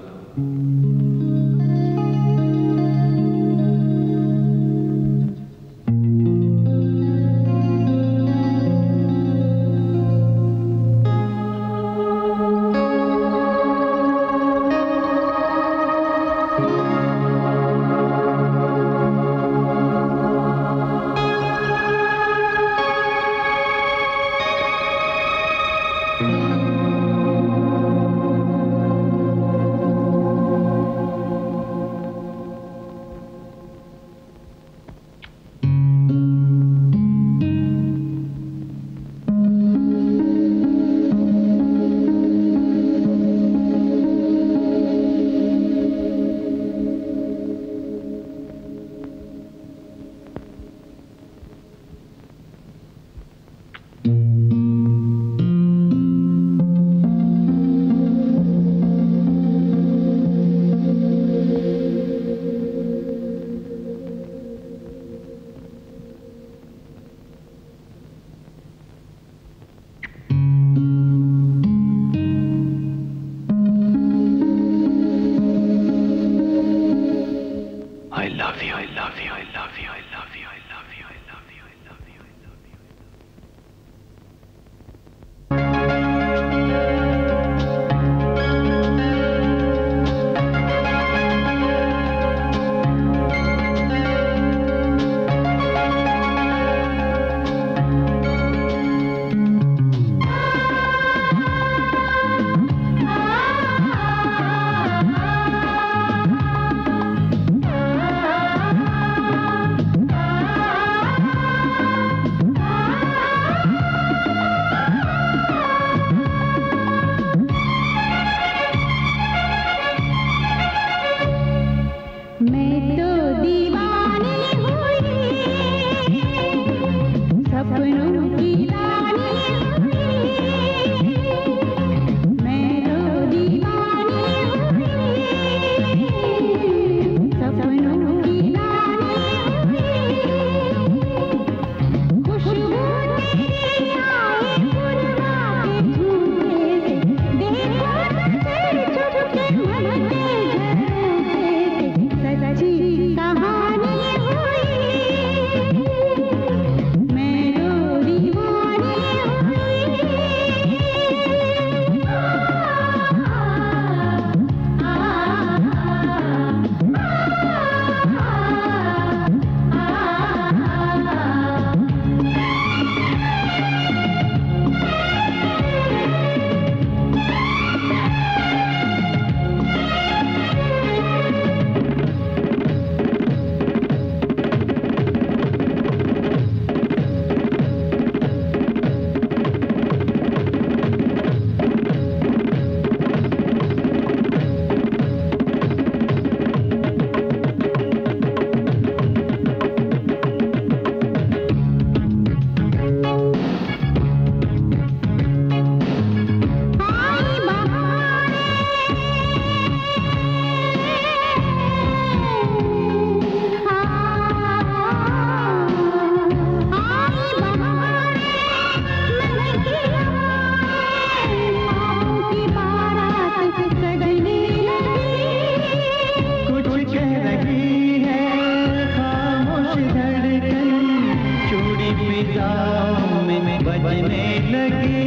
शाम में बजने लगी।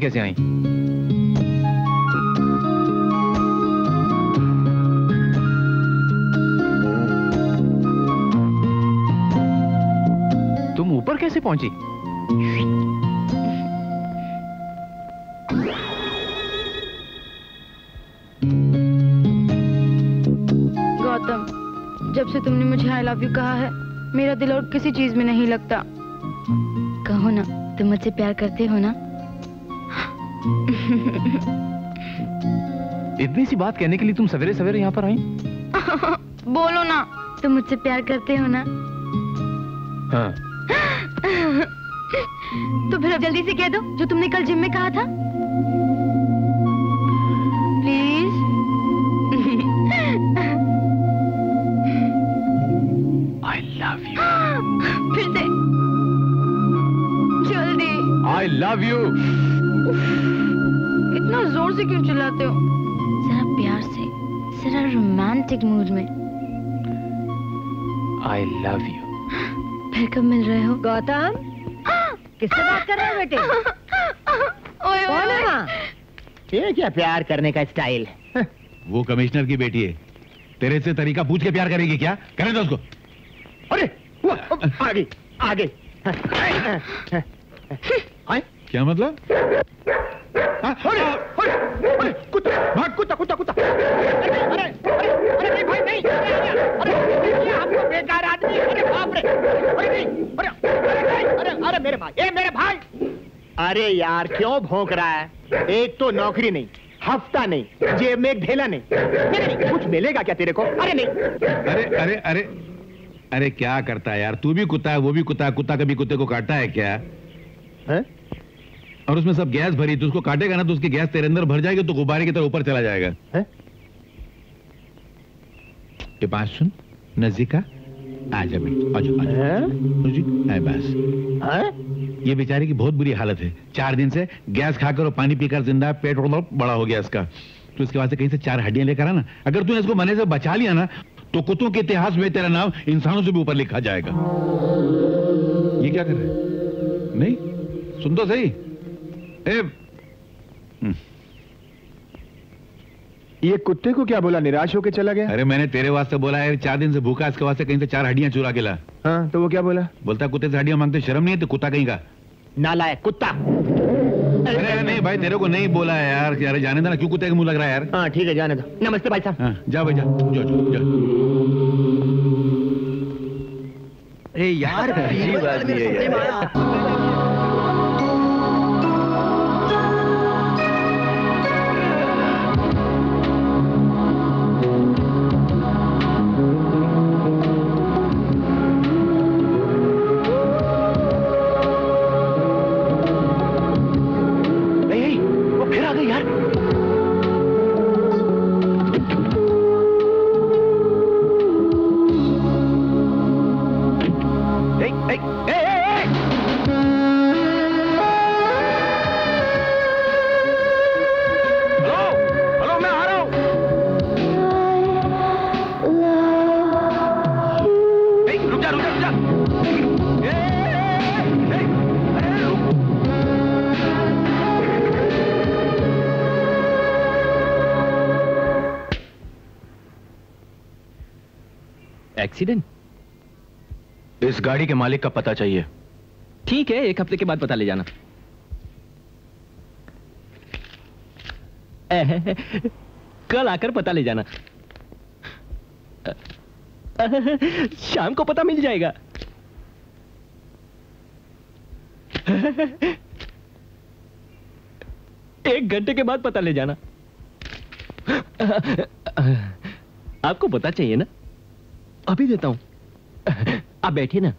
कैसे आई? तुम ऊपर कैसे पहुंची? गौतम, जब से तुमने मुझे आई लव यू कहा है, मेरा दिल और किसी चीज में नहीं लगता। कहो ना, तुम मुझसे प्यार करते हो ना? इतनी सी बात कहने के लिए तुम सवेरे सवेरे यहाँ पर आई? बोलो ना, तुम मुझसे प्यार करते हो ना? हाँ। तो फिर अब जल्दी से कह दो जो तुमने कल जिम में कहा था। प्लीज। I love you. फिर से जल्दी। I love you. इतना जोर से क्यों चिल्लाते हो? जरा प्यार से, जरा रोमांटिक मूड में। I love you। फिर कब मिल रहे हो? गौतम, किससे बात कर रहे हो बेटे? ओए कौन है माँ? ये क्या प्यार करने का स्टाइल है? वो कमिश्नर की बेटी है, तेरे से तरीका पूछ के प्यार करेगी क्या? करने दो उसको। अरे आगे आगे। क्या मतलब? अरे यार क्यों भौंक रहा है? एक तो नौकरी नहीं, हफ्ता नहीं, जेब में एक ढेला नहीं, नहीं, नहीं कुछ मिलेगा क्या तेरे को? अरे नहीं, अरे अरे अरे अरे क्या करता है यार, तू भी कुत्ता है वो भी कुत्ता, कुत्ता कभी कुत्ते को काटता है क्या है? और उसमें सब गैस भरी, तू उसको काटेगा ना तो उसकी गैस तेरे अंदर भर जाएगी तो गुब्बारे की तरह ऊपर चला जाएगा है? ये बात सुन नजीका, आजा बेटा, आजा आजा बस। ये बेचारे की बहुत बुरी हालत है, चार दिन से गैस खाकर और पानी पीकर जिंदा, पेट बहुत बड़ा हो गया इसका। तो इसके वास्ते कहीं से चार हड्डियां लेकर आना, अगर तूने इसको मरने से बचा लिया ना तो कुत्तों के इतिहास में तेरा नाम इंसानों से भी ऊपर लिखा जाएगा। ये क्या कर रहा है? नहीं सुन तो सही, ये कुत्ते को क्या बोला? निराश होकर चला गया। अरे मैंने तेरे वास्ते बोला है, चार दिन से भूखा, इसके वास्ते कहीं से चार हड्डियां चुरा के ला। हाँ, तो वो क्या बोला? बोलता कुत्ते से हड्डियां मांगते शर्म नहीं है, तो कुत्ता कहीं का नालायक कुत्ता। अरे नहीं भाई तेरे को नहीं बोला है यार, यार जाने दो ना, क्यों कुत्ते का मुंह लग रहा है यार। हाँ ठीक है जाने दो। नमस्ते भाई साहब। जा भाई जा, अरे यार एक्सीडेंट। इस गाड़ी के मालिक का पता चाहिए। ठीक है, एक हफ्ते के बाद पता ले जाना। कल आकर पता ले जाना। शाम को पता मिल जाएगा। एक घंटे के बाद पता ले जाना। आपको पता चाहिए ना, अभी देता हूं, आप बैठिए ना।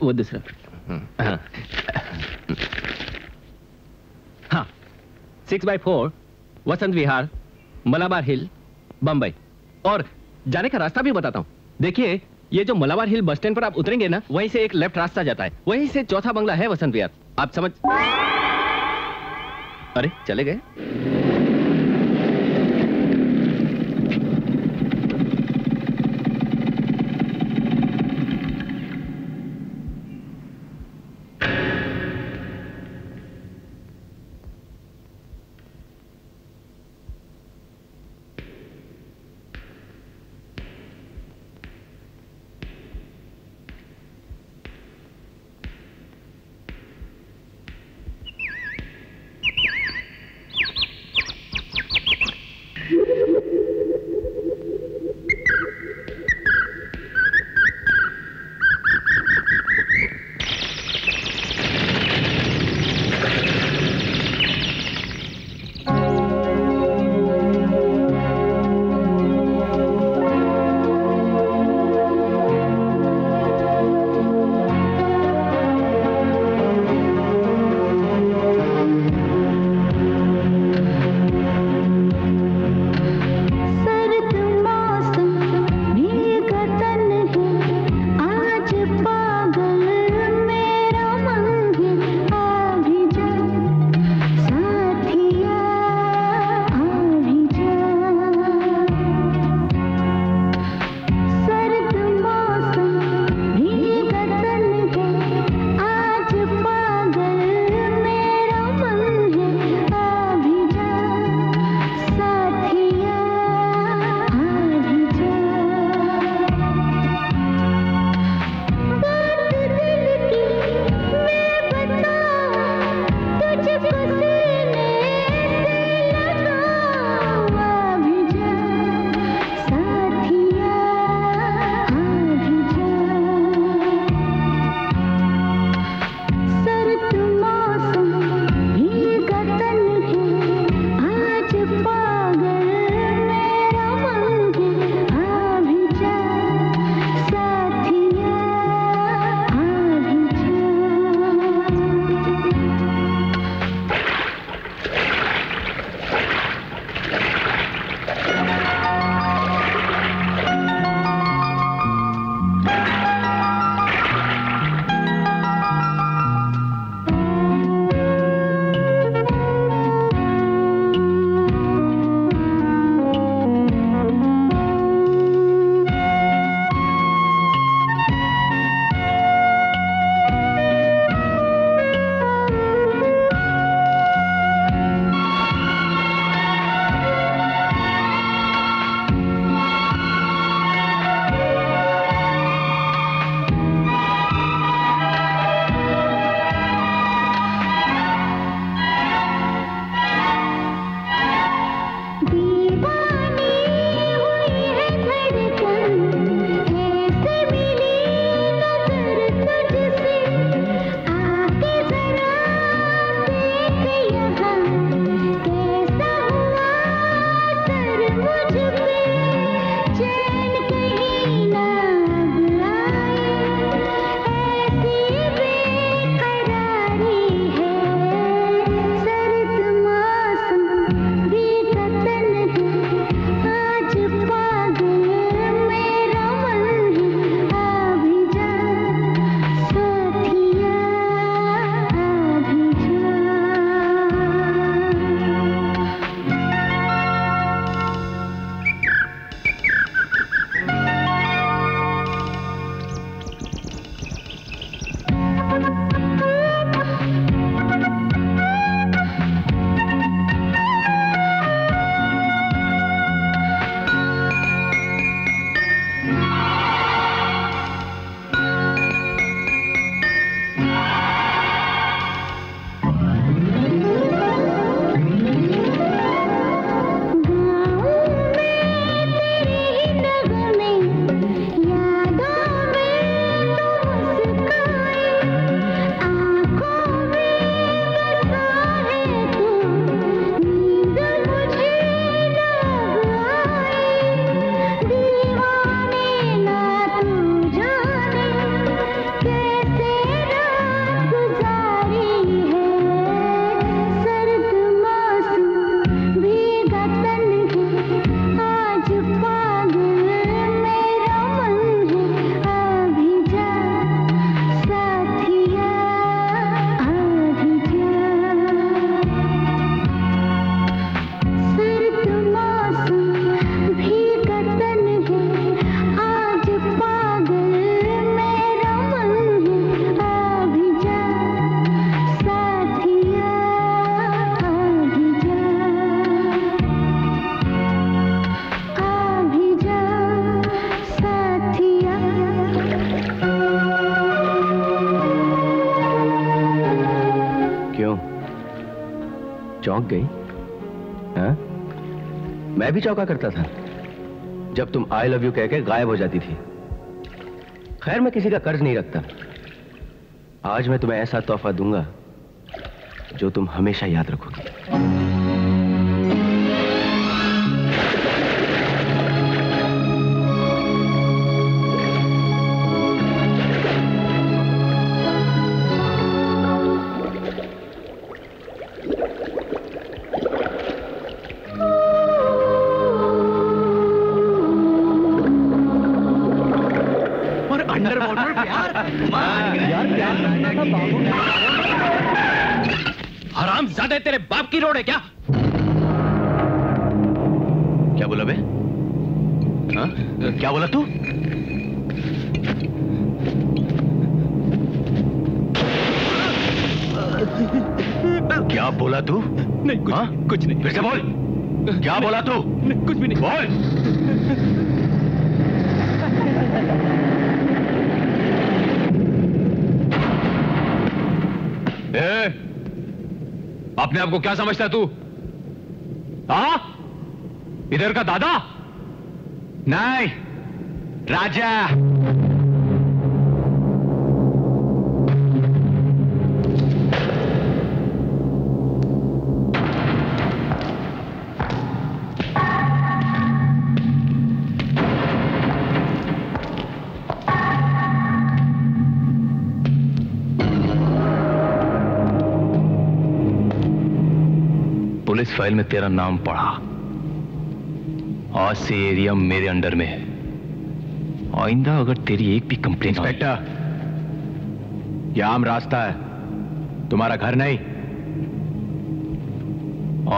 वो दूसरा, हाँ हाँ, six by four Vasant Vihar, Malabar Hill, Bombay. और जाने का रास्ता भी बताता हूँ, देखिए ये जो मलाबार हिल बस स्टैंड पर आप उतरेंगे ना, वहीं से एक लेफ्ट रास्ता जाता है, वहीं से चौथा बंगला है वसंत विहार, आप समझ। अरे चले गए। चौंक गई। हाँ? मैं भी चौंका करता था जब तुम आई लव यू कह के गायब हो जाती थी। खैर, मैं किसी का कर्ज नहीं रखता। आज मैं तुम्हें ऐसा तोहफा दूंगा जो तुम हमेशा याद रखोगी। कुछ नहीं। फिर से बोल, क्या बोला तू? कुछ भी नहीं। बोल। ए, अपने आप को क्या समझता तू? हाँ? इधर का दादा? नहीं, राजा। इस फाइल में तेरा नाम पड़ा। आज से एरिया मेरे अंडर में है। आइंदा अगर तेरी एक भी कंप्लेंट। इंस्पेक्टर, यह आम रास्ता है, तुम्हारा घर नहीं।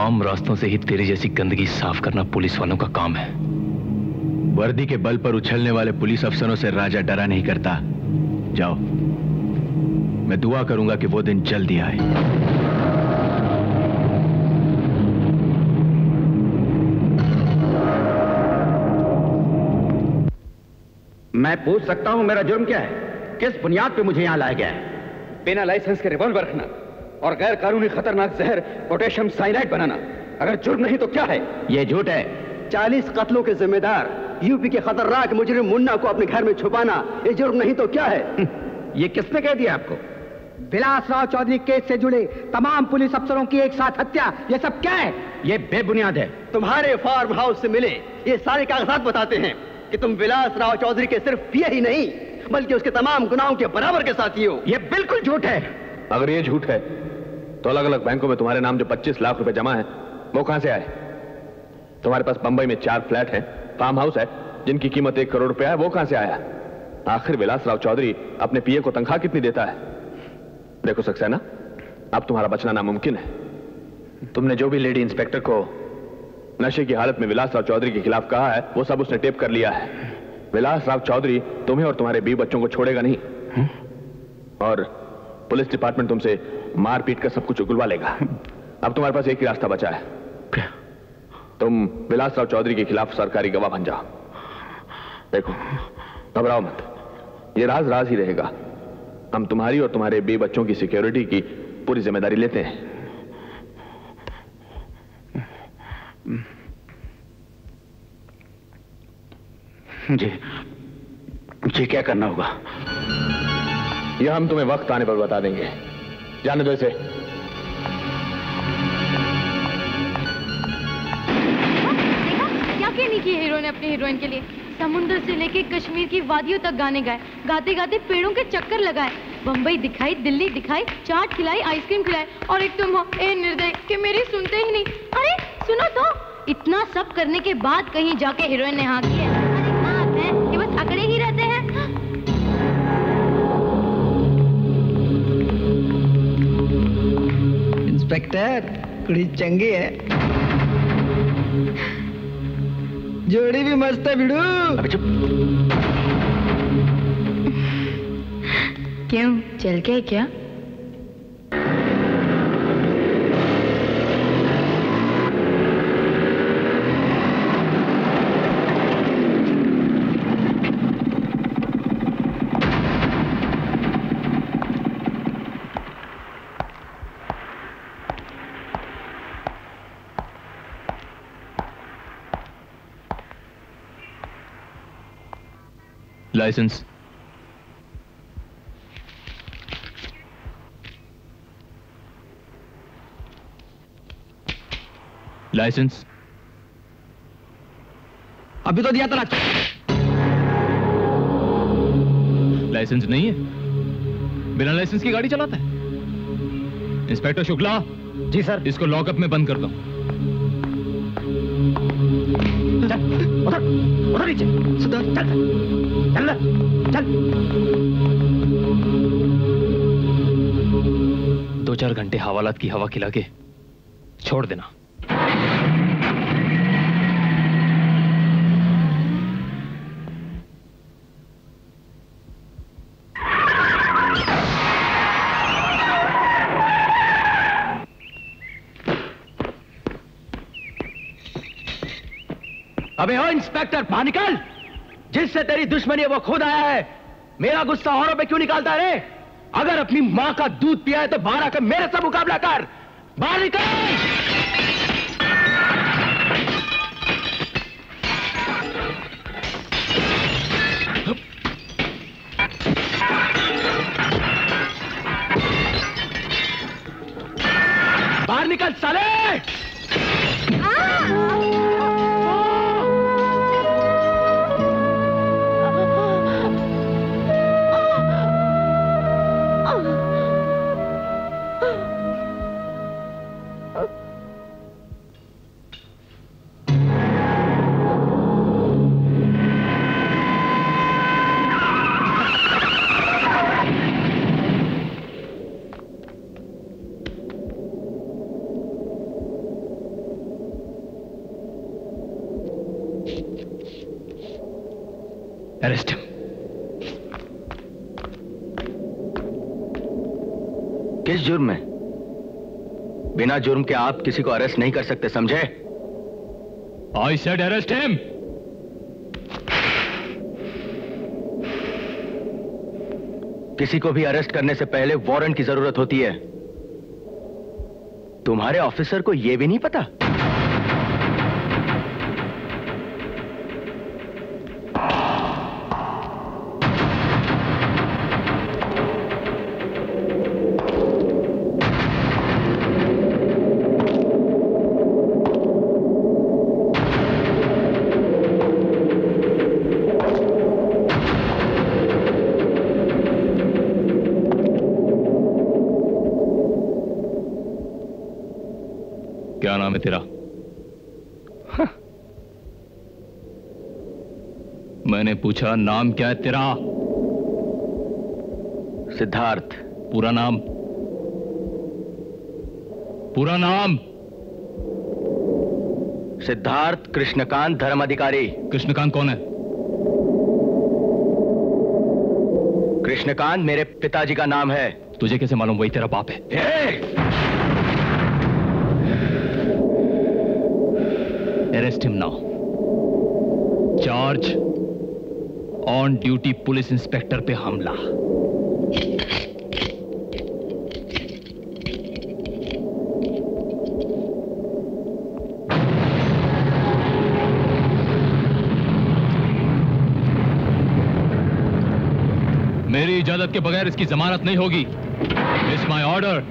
आम रास्तों से ही तेरी जैसी गंदगी साफ करना पुलिस वालों का काम है। वर्दी के बल पर उछलने वाले पुलिस अफसरों से राजा डरा नहीं करता। जाओ, मैं दुआ करूंगा कि वो दिन जल्दी आए। मैं पूछ सकता हूं मेरा जुर्म क्या है? किस बुनियाद पे मुझे यहाँ लाया गया है? बिना लाइसेंस के रिवॉल्वर रखना और गैर कानूनी खतरनाक जहर पोटेशियम साइनाइड बनाना अगर जुर्म नहीं तो क्या है? ये झूठ है। चालीस कत्लों के जिम्मेदार यूपी के खतरनाक मुजरिम मुन्ना को अपने घर में छुपाना ये जुर्म नहीं तो क्या है? ये किसने कह दिया आपको? विलास राव चौधरी केस से जुड़े तमाम पुलिस अफसरों की एक साथ हत्या, ये सब क्या है? ये बेबुनियाद है। तुम्हारे फार्म हाउस से मिले ये सारे कागजात बताते हैं कि तुम विलास राव चौधरी के सिर्फ पिए ही नहीं बल्कि उसके तमाम गुनाहों के बराबर के साथी हो। यह बिल्कुल झूठ है। अगर यह झूठ है तो अलग अलग बैंकों में तुम्हारे नाम जो पच्चीस लाख रुपए जमा है वो कहां से आए? तुम्हारे पास बंबई में चार फ्लैट है, फार्म हाउस है जिनकी कीमत एक करोड़ रुपया है, वो कहां से आया? आखिर विलास राव चौधरी अपने पीए को तनख्वाह कितनी देता है? देखो सक्सेना, अब तुम्हारा बचना नामुमकिन है। तुमने जो भी लेडी इंस्पेक्टर को नशे की हालत में विलास राव चौधरी के खिलाफ कहा है वो सब उसने टेप कर लिया है। विलास राव चौधरी तुम्हें और तुम्हारे बीवी बच्चों को छोड़ेगा नहीं। हुँ? और पुलिस डिपार्टमेंट तुमसे मार पीट कर सब कुछ उगलवा लेगा। अब तुम्हारे पास एक ही रास्ता बचा है, तुम विलास राव चौधरी के खिलाफ सरकारी गवाह बन जाओ। देखो, घबराओ मत, ये राज राज ही रहेगा। हम तुम्हारी और तुम्हारे बीवी बच्चों की सिक्योरिटी की पूरी जिम्मेदारी लेते हैं। जी, जी क्या करना होगा? यह हम तुम्हें वक्त आने पर बता देंगे। जाने दो इसे। क्या क्या नहीं किया हीरो ने अपने हीरोइन के लिए। समुद्र से लेके कश्मीर की वादियों तक गाने गाए, गाते गाते पेड़ों के चक्कर लगाए, बंबई दिखाई, दिल्ली दिखाई, चाट खिलाई, आइसक्रीम खिलाई, और एक तुम हो ए निर्दय कि मेरी सुनते ही नहीं। अरे सुनो तो, इतना सब करने के बाद कहीं जाके हीरोइन ने हाँ किया है कि बस अकड़े ही रहते हैं। इंस्पेक्टर, कुड़ी चंगी है, जोड़ी भी मस्त है बिडू। अबे चुप। क्यों, चल के क्या? लाइसेंस। लाइसेंस अभी तो दिया था ना। लाइसेंस नहीं है, बिना लाइसेंस की गाड़ी चलाता है। इंस्पेक्टर शुक्ला। जी सर। इसको लॉकअप में बंद कर दो। उधर उधर नीचे। चल चल चल। दो चार घंटे हवालात की हवा खिला के छोड़ देना। अबे हो इंस्पेक्टर, बाहर निकल। जिससे तेरी दुश्मनी है वो खुद आया है। मेरा गुस्सा औरों पे क्यों निकालता रे? अगर अपनी माँ का दूध पिया है तो बाहर आकर मेरे से मुकाबला कर। बाहर निकल, बाहर निकल साले। जुर्म है, बिना जुर्म के आप किसी को अरेस्ट नहीं कर सकते, समझे? I said arrest him. किसी को भी अरेस्ट करने से पहले वारंट की जरूरत होती है। तुम्हारे ऑफिसर को यह भी नहीं पता? तेरा हाँ। मैंने पूछा नाम क्या है तेरा? सिद्धार्थ। पूरा नाम? पूरा नाम? सिद्धार्थ कृष्णकांत धर्माधिकारी। कृष्णकांत कौन है? कृष्णकांत मेरे पिताजी का नाम है। तुझे कैसे मालूम वही तेरा बाप है? ए! Arrest him now. Charge on duty police inspector पे हमला। मेरी इजाजत के बगैर इसकी जमानत नहीं होगी। It's my order.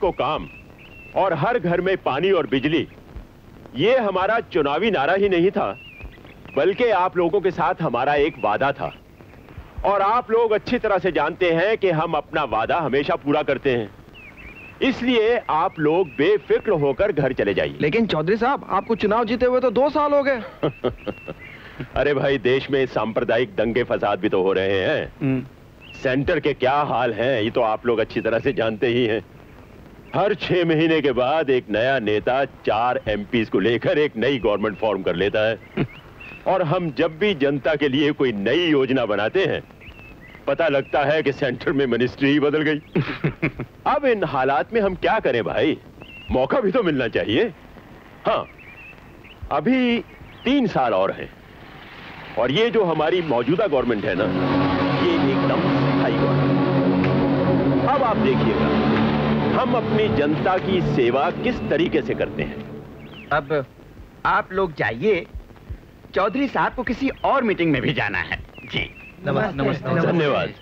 को काम और हर घर में पानी और बिजली, ये हमारा चुनावी नारा ही नहीं था, बल्कि आप लोगों के साथ हमारा एक वादा था। और आप लोग अच्छी तरह से जानते हैं कि हम अपना वादा हमेशा पूरा करते हैं, इसलिए आप लोग बेफिक्र होकर घर चले जाइए। लेकिन चौधरी साहब, आपको चुनाव जीते हुए तो दो साल हो गए। अरे भाई, देश में सांप्रदायिक दंगे फसाद भी तो हो रहे हैं। सेंटर के क्या हाल है ये तो आप लोग अच्छी तरह से जानते ही हैं। हर छह महीने के बाद एक नया नेता चार एमपीज़ को लेकर एक नई गवर्नमेंट फॉर्म कर लेता है। और हम जब भी जनता के लिए कोई नई योजना बनाते हैं, पता लगता है कि सेंटर में मिनिस्ट्री ही बदल गई। अब इन हालात में हम क्या करें भाई, मौका भी तो मिलना चाहिए। हाँ, अभी तीन साल और हैं और ये जो हमारी मौजूदा गवर्नमेंट है ना, ये एकदम स्थायी गवर्नमेंट। अब आप देखिएगा हम अपनी जनता की सेवा किस तरीके से करते हैं। अब आप लोग जाइए, चौधरी साहब को किसी और मीटिंग में भी जाना है। जी नमस्ते, धन्यवाद।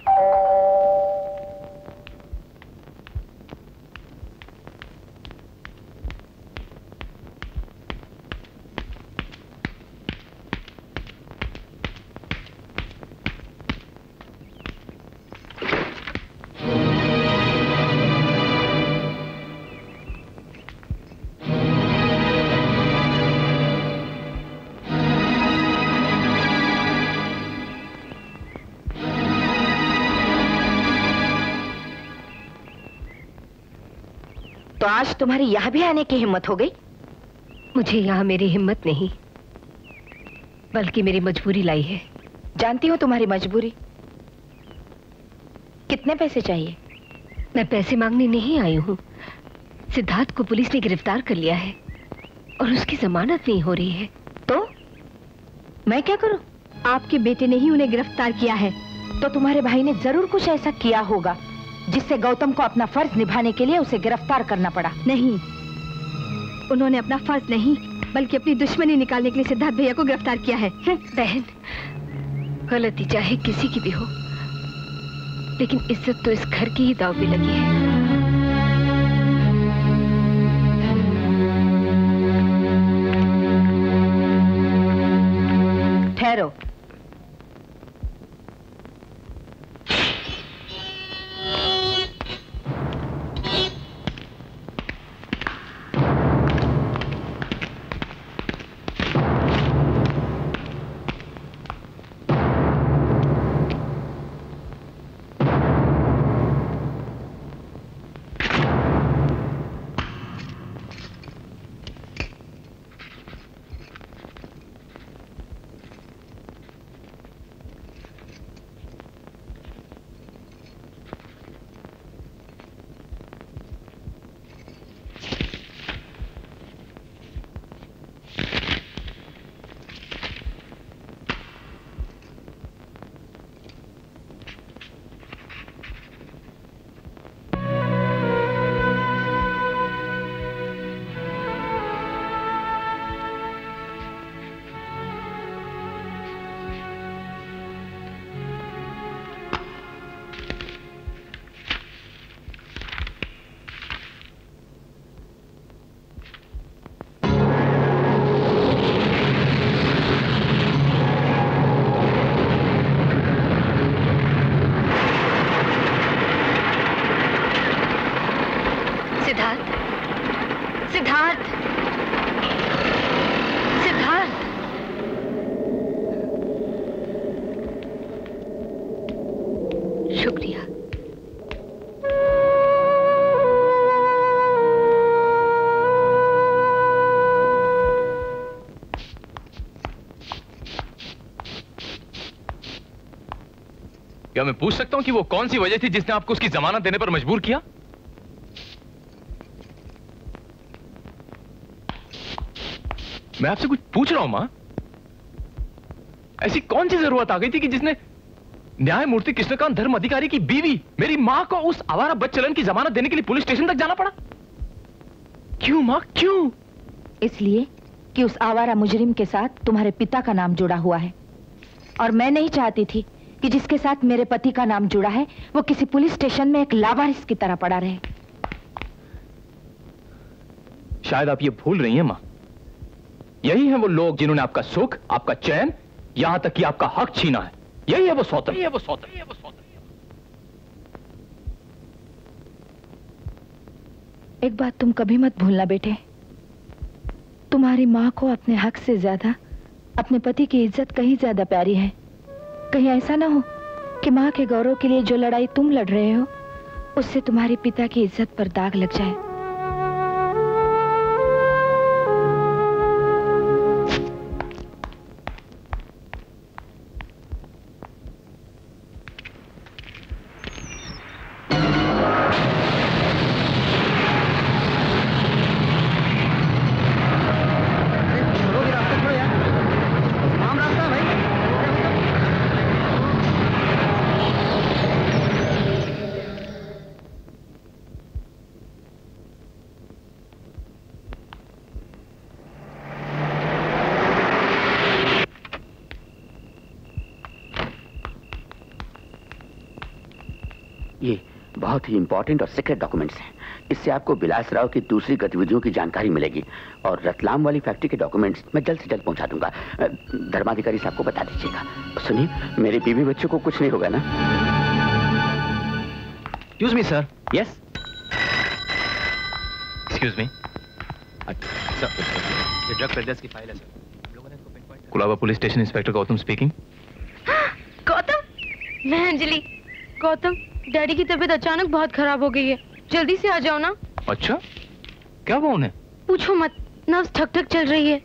आज तुम्हारी यहाँ भी आने की हिम्मत हो गई? मुझे यहाँ मेरी हिम्मत नहीं बल्कि मेरी मजबूरी लाई है। जानती हो तुम्हारी मजबूरी? कितने पैसे चाहिए? मैं पैसे मांगने नहीं आई हूँ। सिद्धार्थ को पुलिस ने गिरफ्तार कर लिया है और उसकी जमानत नहीं हो रही है। तो मैं क्या करूँ? आपके बेटे ने ही उन्हें गिरफ्तार किया है, तो तुम्हारे भाई ने जरूर कुछ ऐसा किया होगा जिससे गौतम को अपना फर्ज निभाने के लिए उसे गिरफ्तार करना पड़ा। नहीं, उन्होंने अपना फर्ज नहीं बल्कि अपनी दुश्मनी निकालने के लिए सिद्धार्थ भैया को गिरफ्तार किया है। बहन, गलती चाहे किसी की भी हो, लेकिन इज्जत तो इस घर की ही दांव पे लगी है। ठहरो, क्या मैं पूछ सकता हूं कि वो कौन सी वजह थी जिसने आपको उसकी जमानत देने पर मजबूर किया? मैं आपसे कुछ पूछ रहा हूं मां। ऐसी कौन सी जरूरत आ गई थी कि जिसने न्यायमूर्ति कृष्णकांत धर्म अधिकारी की बीवी मेरी मां को उस आवारा बदचलन की जमानत देने के लिए पुलिस स्टेशन तक जाना पड़ा? क्यों मां, क्यों? इसलिए कि उस आवारा मुजरिम के साथ तुम्हारे पिता का नाम जुड़ा हुआ है और मैं नहीं चाहती थी कि जिसके साथ मेरे पति का नाम जुड़ा है वो किसी पुलिस स्टेशन में एक लावारिस की तरह पड़ा रहे। शायद आप ये भूल रही हैं मां, यही हैं वो लोग जिन्होंने आपका सुख, आपका चैन, यहां तक कि आपका हक छीना है। यही है वो सौतर, यही है वो सौतर, यही है वो सौतर। एक बात तुम कभी मत भूलना बेटे, तुम्हारी मां को अपने हक से ज्यादा अपने पति की इज्जत कहीं ज्यादा प्यारी है। कहीं ऐसा ना हो कि माँ के गौरव के लिए जो लड़ाई तुम लड़ रहे हो उससे तुम्हारे पिता की इज्जत पर दाग लग जाए। ये बहुत ही इंपॉर्टेंट और सीक्रेट डॉक्यूमेंट्स हैं। इससे आपको बिलास राव की दूसरी गतिविधियों की जानकारी मिलेगी और रतलाम वाली फैक्ट्री के डॉक्यूमेंट्स मैं जल्द से जल्द पहुंचा दूंगा। धर्माधिकारी साहब को बता दीजिएगा। सुनिए, मेरे बीवी बच्चों को कुछ नहीं होगा ना? Excuse me sir. Yes, excuse me. ये ड्रग पेडलर्स की फाइल है sir. Colaba police station inspector Gautam speaking. Gautam, मैं अंजलि। गौतम, डैडी की तबीयत अचानक बहुत खराब हो गई है, जल्दी से आ जाओ ना। अच्छा, क्या हुआ उन्हें? पूछो मत, नब्ज ठक ठक चल रही है,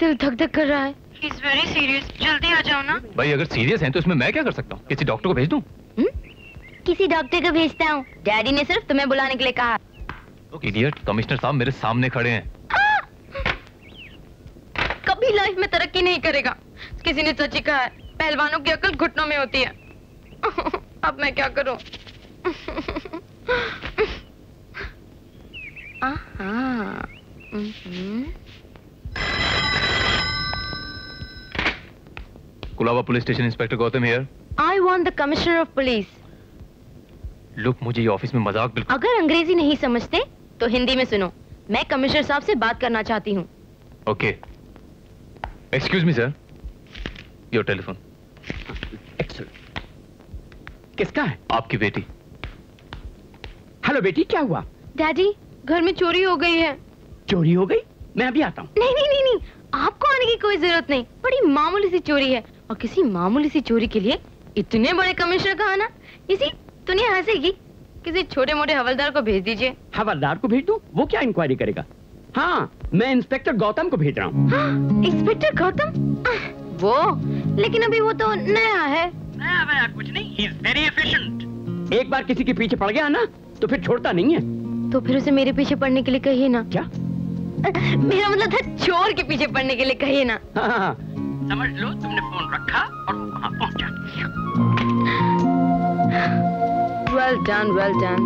दिल धक धक कर रहा है। ही इज वेरी सीरियस, जल्दी आ जाओ ना। भाई अगर सीरियस हैं तो इसमें मैं क्या कर सकता हूँ? किसी डॉक्टर को भेज दूँ? किसी डॉक्टर को भेजता हूँ, डैडी ने सिर्फ तुम्हें बुलाने के लिए कहा। इडियट, कमिश्नर साहब मेरे सामने खड़े हैं। कभी लाइफ में तरक्की नहीं करेगा, किसी ने सच कहा है, पहलवानों की अकल घुटनों में होती है। अब मैं क्या करूं? Colaba police station inspector Gautam here. I want the commissioner of police. Look, मुझे ये ऑफिस में मजाक बिल्कुल। अगर अंग्रेजी नहीं समझते तो हिंदी में सुनो, मैं कमिश्नर साहब से बात करना चाहती हूँ। Okay, excuse me sir, your telephone. किसका है? आपकी बेटी। हेलो बेटी, क्या हुआ? डैडी, घर में चोरी हो गई है। चोरी हो गई? मैं अभी आता हूँ। नहीं नहीं नहीं नहीं, आपको आने की कोई जरूरत नहीं, बड़ी मामूली सी चोरी है और किसी मामूली सी चोरी के लिए इतने बड़े कमिश्नर का आना, इसी दुनिया हंसेगी। किसी छोटे मोटे हवलदार को भेज दीजिए। हवलदार को भेज दूँ? वो क्या इंक्वायरी करेगा? हाँ, मैं इंस्पेक्टर गौतम को भेज रहा हूँ। हाँ, इंस्पेक्टर गौतम? वो लेकिन अभी वो तो नया है। नया नया कुछ नहीं, he is very efficient। एक बार किसी के पीछे पड़ गया ना तो फिर छोड़ता नहीं है। तो फिर उसे मेरे पीछे पड़ने के लिए कहिए ना। क्या? मेरा मतलब था चोर के पीछे पड़ने के लिए कहिए ना। हाँ, हाँ। समझ लो तुमने फोन रखा और वो वहाँ पहुँचा दिया। Well done, well done।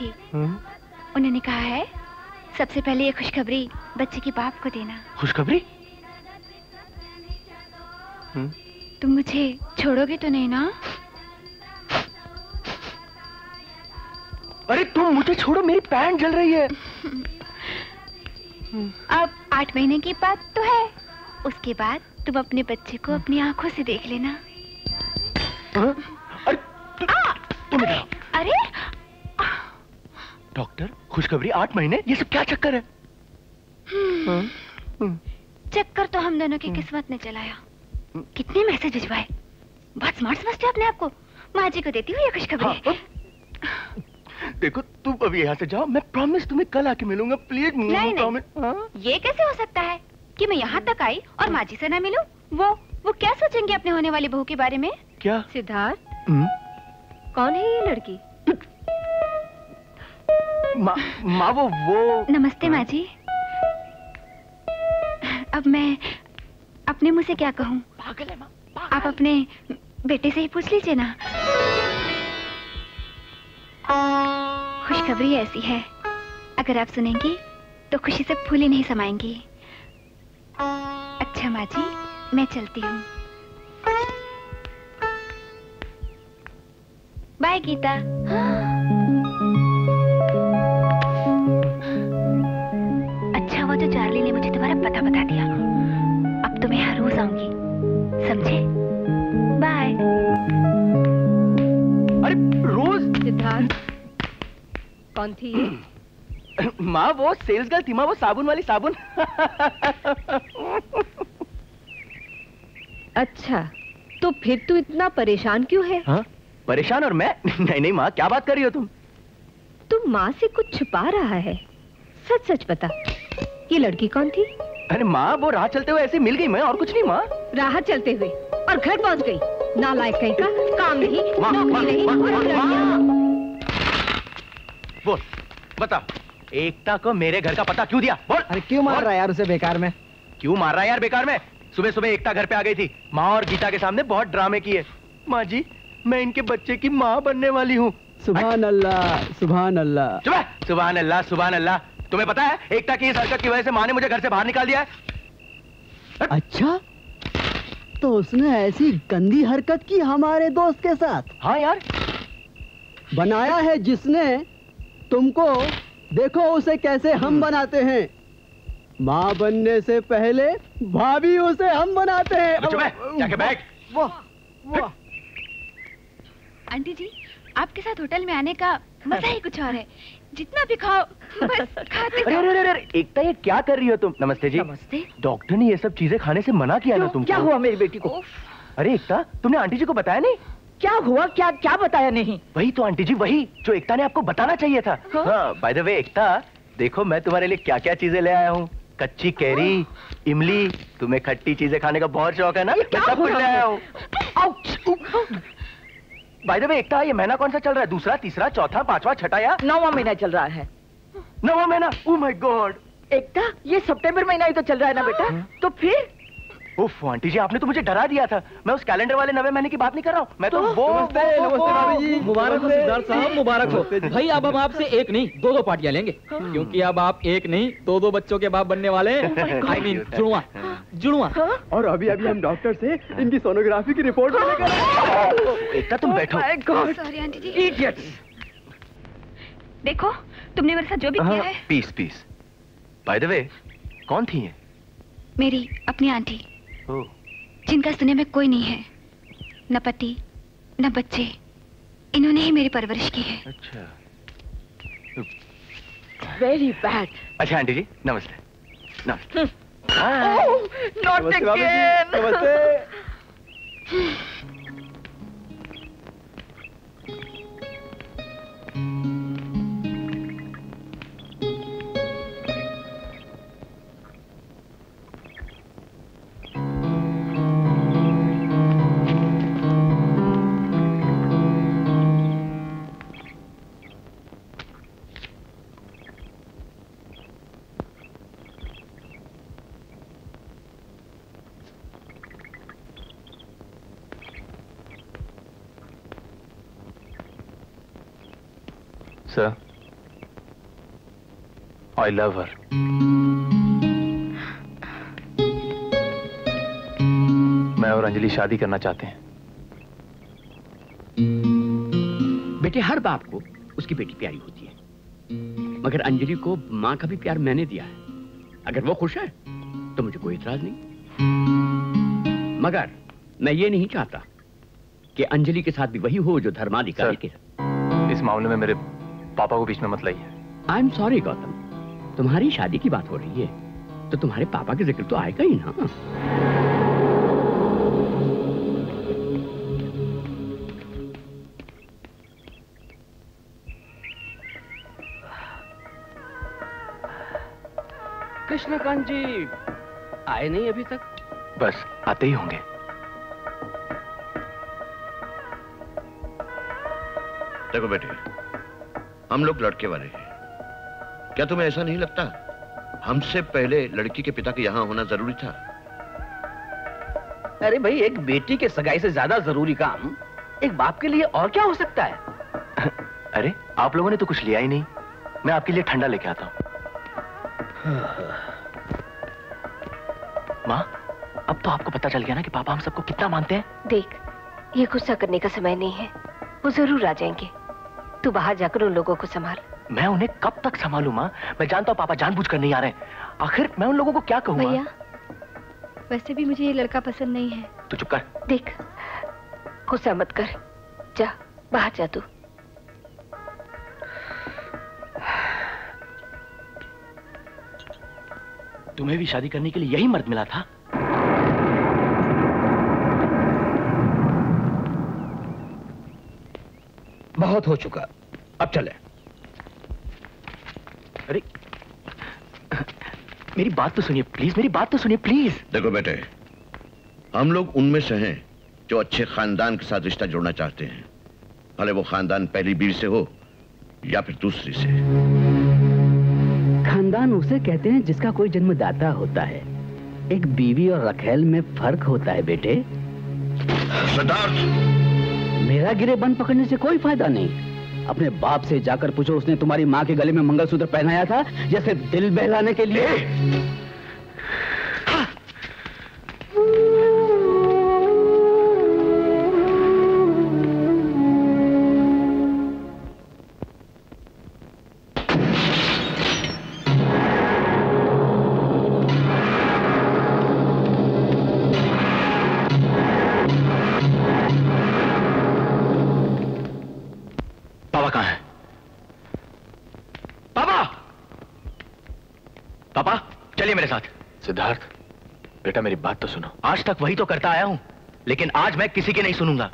थी। उन्होंने कहा है सबसे पहले ये खुशखबरी बच्चे के बाप को देना। खुशखबरी? तुम मुझे छोड़ोगे तो नहीं ना? अरे तुम मुझे छोड़ो, मेरी पैंट जल रही है। अब आठ महीने की बात तो है, उसके बाद तुम अपने बच्चे को अपनी आंखों से देख लेना। अरे, तु, आ, तुम अरे, अरे डॉक्टर, खुशखबरी आठ महीने, ये सब क्या चक्कर है? चक्कर तो हम दोनों की किस्मत ने चलाया। कितने मैसेज भिजवाए, बहुत स्मार्ट समझते हो अपने आप को। माँ जी को देती हूँ ये खुशखबरी। हाँ, देखो तुम अभी यहाँ से जाओ, मैं प्रॉमिस तुम्हें कल आके मिलूंगा, प्लीज। नहीं नहीं, ये कैसे हो सकता है कि मैं यहाँ तक आई और माँ जी से न मिलूँ? वो वो क्या सोचेंगे अपने होने वाली बहू के बारे में? क्या सिद्धार्थ, कौन है ये लड़की? माँ, मा वो वो नमस्ते माँ जी। अब मैं अपने मुंह से क्या कहूँ? पागल है माँ, पागल। आप अपने बेटे से ही पूछ लीजिए ना। खुशखबरी ऐसी है, अगर आप सुनेंगी तो खुशी से फूली नहीं समाएंगी। अच्छा माँ जी, मैं चलती हूँ। बाय गीता। हाँ। चार्ली ने मुझे तुम्हारा पता बता दिया। अब तो मैं हर रोज आऊंगी, समझे? बाय। अरे रोज। सिद्धार्थ, कौन थी ये? माँ वो सेल्स गर्ल थी माँ, वो साबुन वाली साबुन। अच्छा, तो फिर तू इतना परेशान क्यों है? हाँ? परेशान? और मैं? नहीं नहीं माँ, क्या बात कर रही हो तुम? तुम माँ से कुछ छुपा रहा है, सच सच बता। ये लड़की कौन थी? अरे माँ, वो राह चलते हुए ऐसे मिल गई मैं, और कुछ नहीं माँ। राह चलते हुए और घर पहुँच गई, नालायक कहीं का, काम नहीं, नौकरी नहीं, और लड़कियाँ। बोल, बता, एकता को मेरे घर का पता क्यों दिया? बोल। अरे क्यों मार रहा है यार उसे बेकार में? क्यों मार रहा है यार बेकार में? सुबह सुबह एकता घर पे आ गई थी, माँ और गीता के सामने बहुत ड्रामे किए। माँ जी, मैं इनके बच्चे की माँ बनने वाली हूँ। सुभान अल्लाह, सुभान अल्लाह, सुभान अल्लाह, सुभान अल्लाह। तुम्हें पता है एकता की इस हरकत की वजह से माँ ने मुझे घर से बाहर निकाल दिया है। अच्छा, तो उसने ऐसी गंदी हरकत की हमारे दोस्त के साथ? हाँ यार, बनाया है जिसने तुमको, देखो उसे कैसे हम बनाते हैं। माँ बनने से पहले भाभी उसे हम बनाते हैं। जाके बैठ। वाह आंटी जी, आपके साथ होटल में आने का मजा ही कुछ और है। जितना भी खाओ बस खाते। अरे अरे अरे एकता, ये क्या कर रही हो तुम? नमस्ते जी। नमस्ते। डॉक्टर ने ये सब चीजें खाने से मना किया ना तुमको? क्या हुआ मेरी बेटी को? अरे एकता, तुमने आंटी जी को बताया नहीं? क्या हुआ? क्या क्या बताया नहीं? वही तो आंटी जी, वही जो एकता ने आपको बताना चाहिए था। हाँ, बाय द वे एकता, देखो मैं तुम्हारे लिए क्या क्या चीजें ले आया हूँ। कच्ची कैरी, इमली, तुम्हें खट्टी चीजें खाने का बहुत शौक है ना, मैं सब कुछ ले आया हूँ। बाय द वे एकता, ये महीना कौन सा चल रहा है? दूसरा, तीसरा, चौथा, पांचवा, छठा या नौवां महीना चल रहा है? नौवां महीना? Oh my God. एकता, ये सितंबर महीना ही तो चल रहा है ना बेटा? तो फिर? उफ आंटी जी, आपने तो मुझे डरा दिया था। मैं उस कैलेंडर वाले नवे महीने की बात नहीं कर रहा हूँ, मैं तो वो। मुबारक हो सिद्धार्थ साहब, मुबारक हो भाई। अब हम आपसे एक नहीं दो दो पार्टियाँ लेंगे, क्योंकि अब आप एक नहीं दो दो बच्चों के बाप बनने वाले हैं। आई मीन जुड़वा जुड़वा। हाँ? और अभी अभी हम डॉक्टर से इनकी सोनोग्राफी की रिपोर्ट लेकर। एकता तुम बैठो। सॉरी आंटी जी। इडियट्स। देखो तुमने मेरे साथ जो भी किया है। Peace peace. By the way, कौन थी ये? मेरी अपनी आंटी, जिनका सुने में कोई नहीं है, न पति न बच्चे, इन्होंने ही मेरी परवरिश की है। अच्छा, वेरी बैड। अच्छा आंटी जी, नमस्ते नमस्ते। Oh, not again. Sir, I love her. मैं और अंजलि शादी करना चाहते हैं। बेटे, हर बाप को उसकी बेटी प्यारी होती है, मगर अंजलि को माँ का भी प्यार मैंने दिया है। अगर वो खुश है तो मुझे कोई इतराज नहीं, मगर मैं ये नहीं चाहता कि अंजलि के साथ भी वही हो जो धर्माधिकारी के साथ। इस मामले में मेरे पापा को बीच में मत लाइए। आई एम सॉरी गौतम, तुम्हारी शादी की बात हो रही है तो तुम्हारे पापा का जिक्र तो आएगा ही ना। कृष्णकांत जी आए नहीं अभी तक? बस आते ही होंगे। देखो बेटे, हम लोग लड़के वाले हैं, क्या तुम्हें ऐसा नहीं लगता हमसे पहले लड़की के पिता के यहाँ होना जरूरी था? अरे भाई, एक बेटी के सगाई से ज्यादा जरूरी काम एक बाप के लिए और क्या हो सकता है? अरे आप लोगों ने तो कुछ लिया ही नहीं, मैं आपके लिए ठंडा लेके आता हूँ। माँ, अब तो आपको पता चल गया ना कि पापा हम सबको कितना मानते हैं। देख, ये गुस्सा करने का समय नहीं है, वो जरूर आ जाएंगे। तू बाहर जाकर उन लोगों को संभाल। मैं उन्हें कब तक संभालूं माँ? मैं जानता हूँ पापा जानबूझकर नहीं आ रहे हैं। आखिर मैं उन लोगों को क्या कहूँ? भैया, वैसे भी मुझे ये लड़का पसंद नहीं है। तू चुप कर। देख, गुस्सा मत कर, जा बाहर जा तू। तुम्हें भी शादी करने के लिए यही मर्द मिला था? बहुत हो चुका, अब चले। अरे मेरी बात तो सुनिए प्लीज, मेरी बात तो सुनिए प्लीज। देखो बेटे, हम लोग उनमें से हैं जो अच्छे खानदान के साथ रिश्ता जोड़ना चाहते हैं, भले वो खानदान पहली बीवी से हो या फिर दूसरी से। खानदान उसे कहते हैं जिसका कोई जन्मदाता होता है। एक बीवी और रखेल में फर्क होता है बेटे। सिद्धार्थ, मेरा गिरेबान पकड़ने से कोई फायदा नहीं। अपने बाप से जाकर पूछो उसने तुम्हारी माँ के गले में मंगलसूत्र पहनाया था या सिर्फ दिल बहलाने के लिए? सिद्धार्थ बेटा, मेरी बात तो सुनो। आज तक वही तो करता आया हूं, लेकिन आज मैं किसी की नहीं सुनूंगा।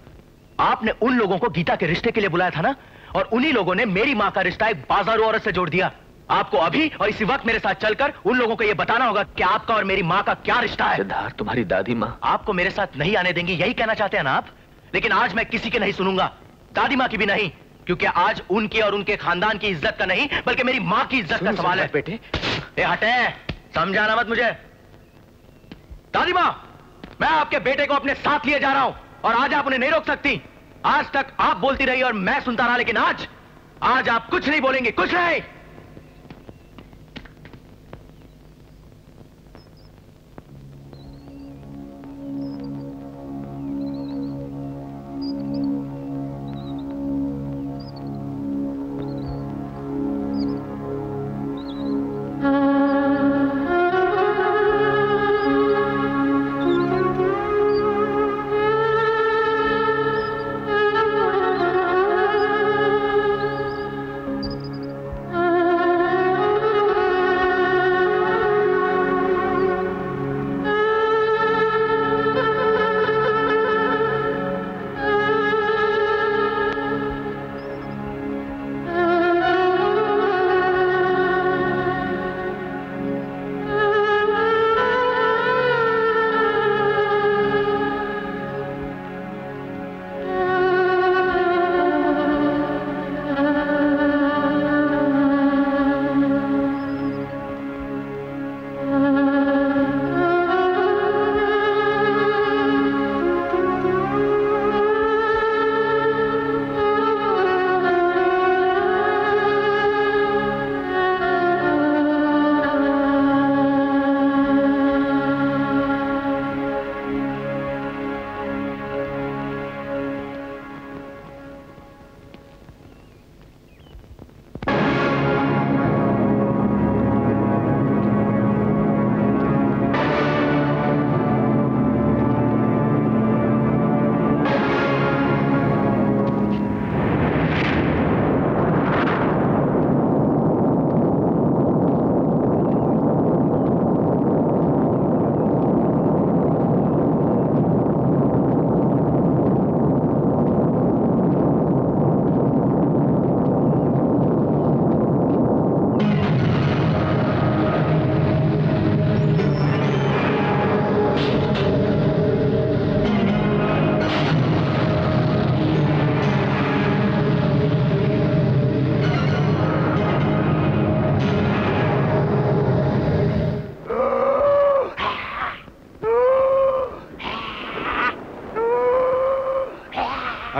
आपने उन लोगों को गीता के रिश्ते के लिए बुलाया था ना, और उन्हीं लोगों ने मेरी मां का रिश्ता एक बाजारू औरत से जोड़ दिया। आपको अभी और इसी वक्त मेरे साथ चलकर उन लोगों को यह बताना होगा कि आपका और मेरी मां का क्या रिश्ता है। सिद्धार्थ, तुम्हारी दादी मां आपको मेरे साथ नहीं आने देंगी, यही कहना चाहते हैं ना आप? लेकिन आज मैं किसी की नहीं सुनूंगा, दादी मां की भी नहीं, क्योंकि आज उनकी और उनके खानदान की इज्जत का नहीं बल्कि मेरी मां की इज्जत का सवाल है। बेटे हटे, समझाना मत मुझे। दादी माँ, मैं आपके बेटे को अपने साथ लिए जा रहा हूं और आज आप उन्हें नहीं रोक सकती। आज तक आप बोलती रही और मैं सुनता रहा, लेकिन आज आज आप कुछ नहीं बोलेंगे, कुछ नहीं। Oh.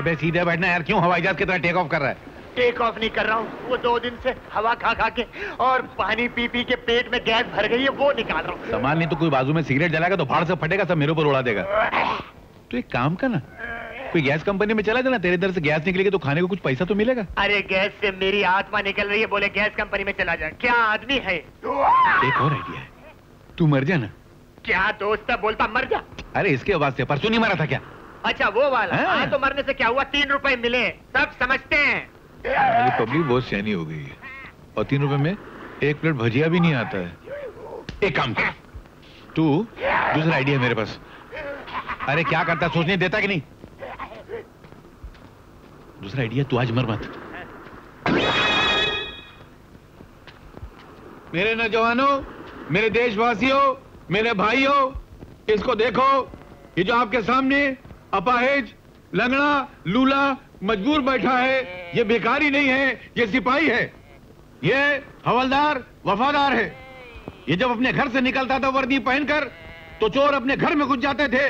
अबे सीधे बैठना यार, क्यों हवाई जहाज की तरह टेक ऑफ कर रहा है? टेक ऑफ नहीं कर रहा हूँ, वो दो दिन से हवा खा खा के और पानी पी पी के पेट में गैस भर गई है, वो निकाल रहा हूँ। सामान नहीं तो कोई बाजू में सिगरेट जलाएगा तो भाड़ से फटेगा, सब मेरे ऊपर उड़ा देगा। तो एक काम करना, कोई गैस कंपनी में चला जाना, तेरे इधर से गैस निकलेगी तो खाने को कुछ पैसा तो मिलेगा। अरे गैस से मेरी आत्मा निकल रही है, बोले गैस कंपनी में चला जा, क्या आदमी है। एक और आइडिया है, तू मर जा ना। क्या दोस्त है, बोलता मर जा। अरे इसके आवाज से परसों नहीं मरा था क्या? अच्छा वो वाला। हाँ तो मरने से क्या हुआ, तीन रुपए मिले, सब समझते हैं। पब्लिक बहुत सैनी हो गई है और तीन रुपए में एक प्लेट भजिया भी नहीं आता है। एक काम कर तू, दूसरा आइडिया मेरे पास। अरे क्या करता, सोचने देता कि नहीं। दूसरा आइडिया, तू आज मर मत। मेरे नौजवानों, मेरे देशवासियों, मेरे भाइयों, इसको देखो, ये जो आपके सामने अपाहिज, लंगड़ा, लूला, मजबूर बैठा है, ये बेकारी नहीं है, ये सिपाही है, ये हवलदार वफादार है। ये जब अपने घर से निकलता था वर्दी पहनकर, तो चोर अपने घर में घुस जाते थे,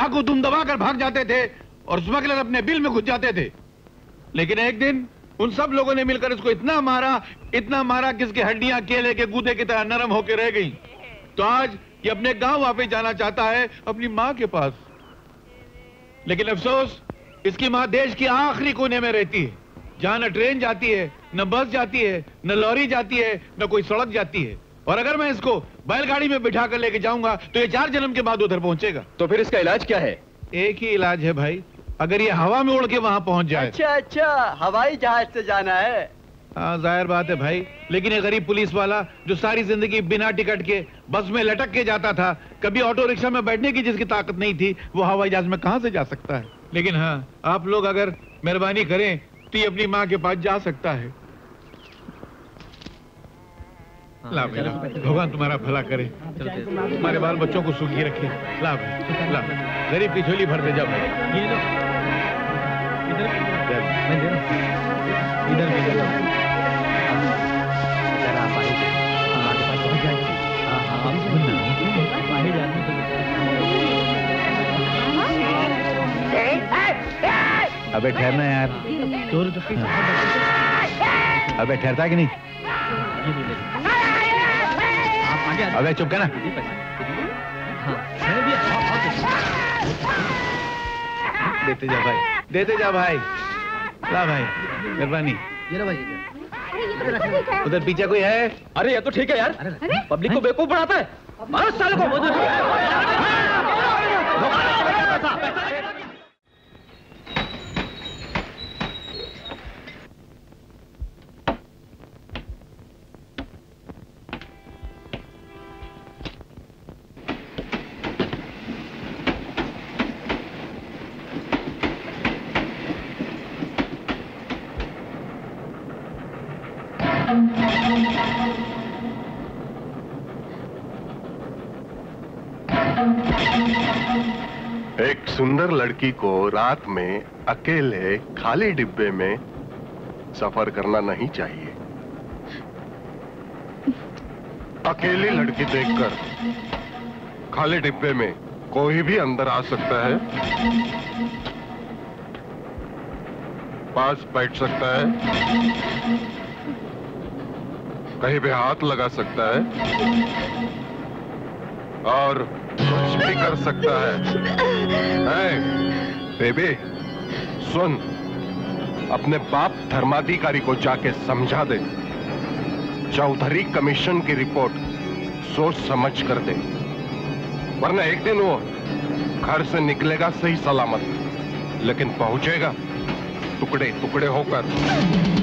डाकू दुम दबाकर भाग जाते थे और स्मगलर अपने बिल में घुस जाते थे। लेकिन एक दिन उन सब लोगों ने मिलकर इसको इतना मारा, इतना मारा कि इसकी हड्डियां केले के गूदे की तरह नरम होकर रह गई। तो आज ये अपने गांव वापस जाना चाहता है, अपनी माँ के पास। लेकिन अफसोस, इसकी माँ देश की आखिरी कोने में रहती है, जहाँ न ट्रेन जाती है, न बस जाती है, न लॉरी जाती है, न कोई सड़क जाती है। और अगर मैं इसको बैलगाड़ी में बिठा कर लेके जाऊंगा तो ये चार जन्म के बाद उधर पहुंचेगा। तो फिर इसका इलाज क्या है? एक ही इलाज है भाई, अगर ये हवा में उड़ के वहाँ पहुँच जाए। अच्छा अच्छा, हवाई जहाज से जाना है। हाँ जाहिर बात है भाई, लेकिन ये गरीब पुलिस वाला जो सारी जिंदगी बिना टिकट के बस में लटक के जाता था, कभी ऑटो रिक्शा में बैठने की जिसकी ताकत नहीं थी, वो हवाई जहाज में कहाँ से जा सकता है। लेकिन हाँ, आप लोग अगर मेहरबानी करें तो ये अपनी माँ के पास जा सकता है। ला बेटा, भगवान तुम्हारा भला करे, तुम्हारे बाल बच्चों को सुखी रखे। ला ला, गरीब की झोली भरते जाओ। इधर इधर अबे ठहरना यार, अबे ठहरता कि नहीं। अबे चुप करना। देते जा भाई, देते जा भाई। ला भाई, मेहरबानी। उधर पीछे कोई है? अरे ये तो ठीक है यार, पब्लिक को बेवकूफ बनाता है, मारो साले को। एक सुंदर लड़की को रात में अकेले खाली डिब्बे में सफर करना नहीं चाहिए। अकेली लड़की देखकर खाली डिब्बे में कोई भी अंदर आ सकता है, पास बैठ सकता है, कहीं पे हाथ लगा सकता है और कुछ भी कर सकता है। बेबी सुन, अपने बाप धर्माधिकारी को जाके समझा दे, चौधरी कमीशन की रिपोर्ट सोच समझ कर दे, वरना एक दिन वो घर से निकलेगा सही सलामत, लेकिन पहुंचेगा टुकड़े टुकड़े होकर।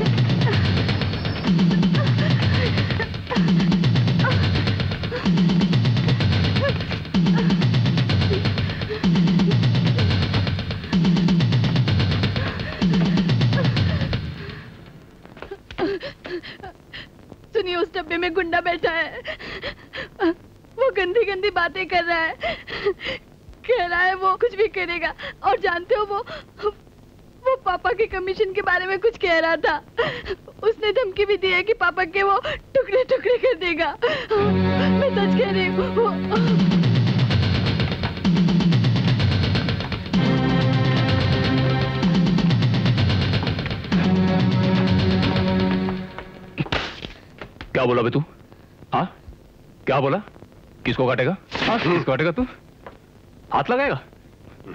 गुंडा बैठा है, वो गंदी गंदी बातें कर रहा है, कह रहा है वो कुछ भी करेगा। और जानते हो वो वो पापा के कमीशन के बारे में कुछ कह रहा था, उसने धमकी भी दी है कि पापा के वो टुकड़े टुकड़े कर देगा। मैं सच कह रही हूँ। बोला बे तू? हाँ क्या बोला? किसको काटेगा? हाँ किसको काटेगा तू? हाथ लगाएगा?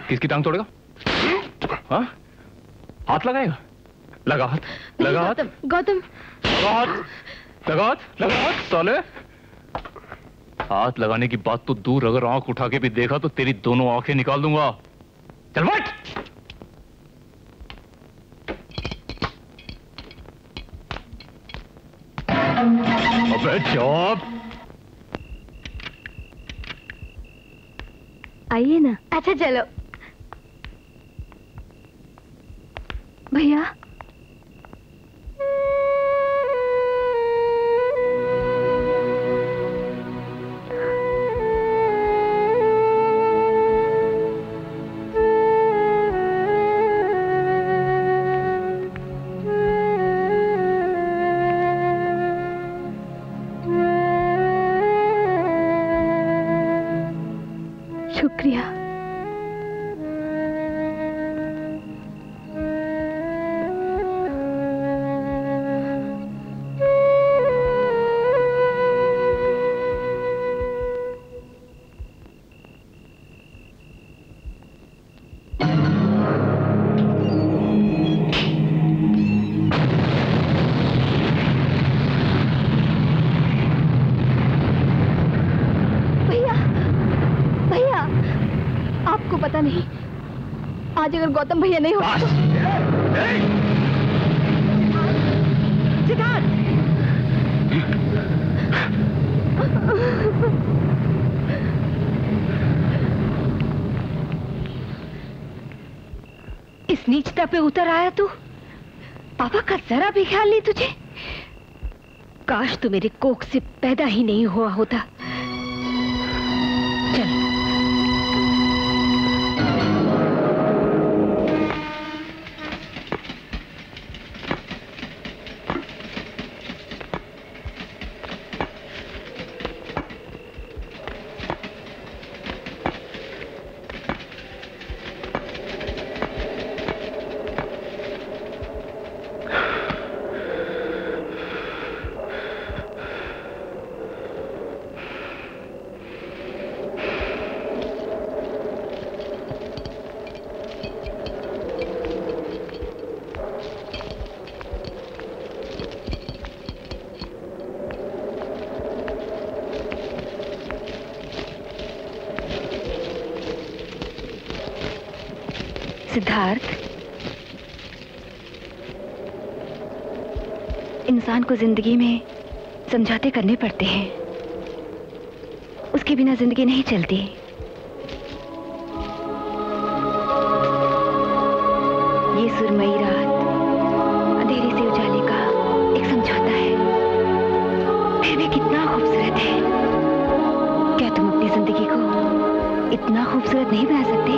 किसकी टांग तोड़ेगा? हाँ हाथ लगाएगा? लगा हाथ, लगा हाथ, गौतम लगा हाथ, लगा हाथ, लगा हाथ साले। हाथ लगाने की बात तो दूर, अगर आंख उठा के भी देखा तो तेरी दोनों आंखें निकाल दूंगा। चल बैठ। अबे चुप। आइए ना। अच्छा चलो भैया। अगर गौतम भैया नहीं होगा तो इस नीचता पे उतर आया तू। पापा का जरा भी ख्याल नहीं तुझे। काश तू मेरे कोख से पैदा ही नहीं हुआ होता। सिद्धार्थ, इंसान को जिंदगी में समझौते करने पड़ते हैं, उसके बिना जिंदगी नहीं चलती। ये सुरमई रात अंधेरे से उजाले का एक समझौता है, फिर भी कितना खूबसूरत है। क्या तुम अपनी जिंदगी को इतना खूबसूरत नहीं बना सकते?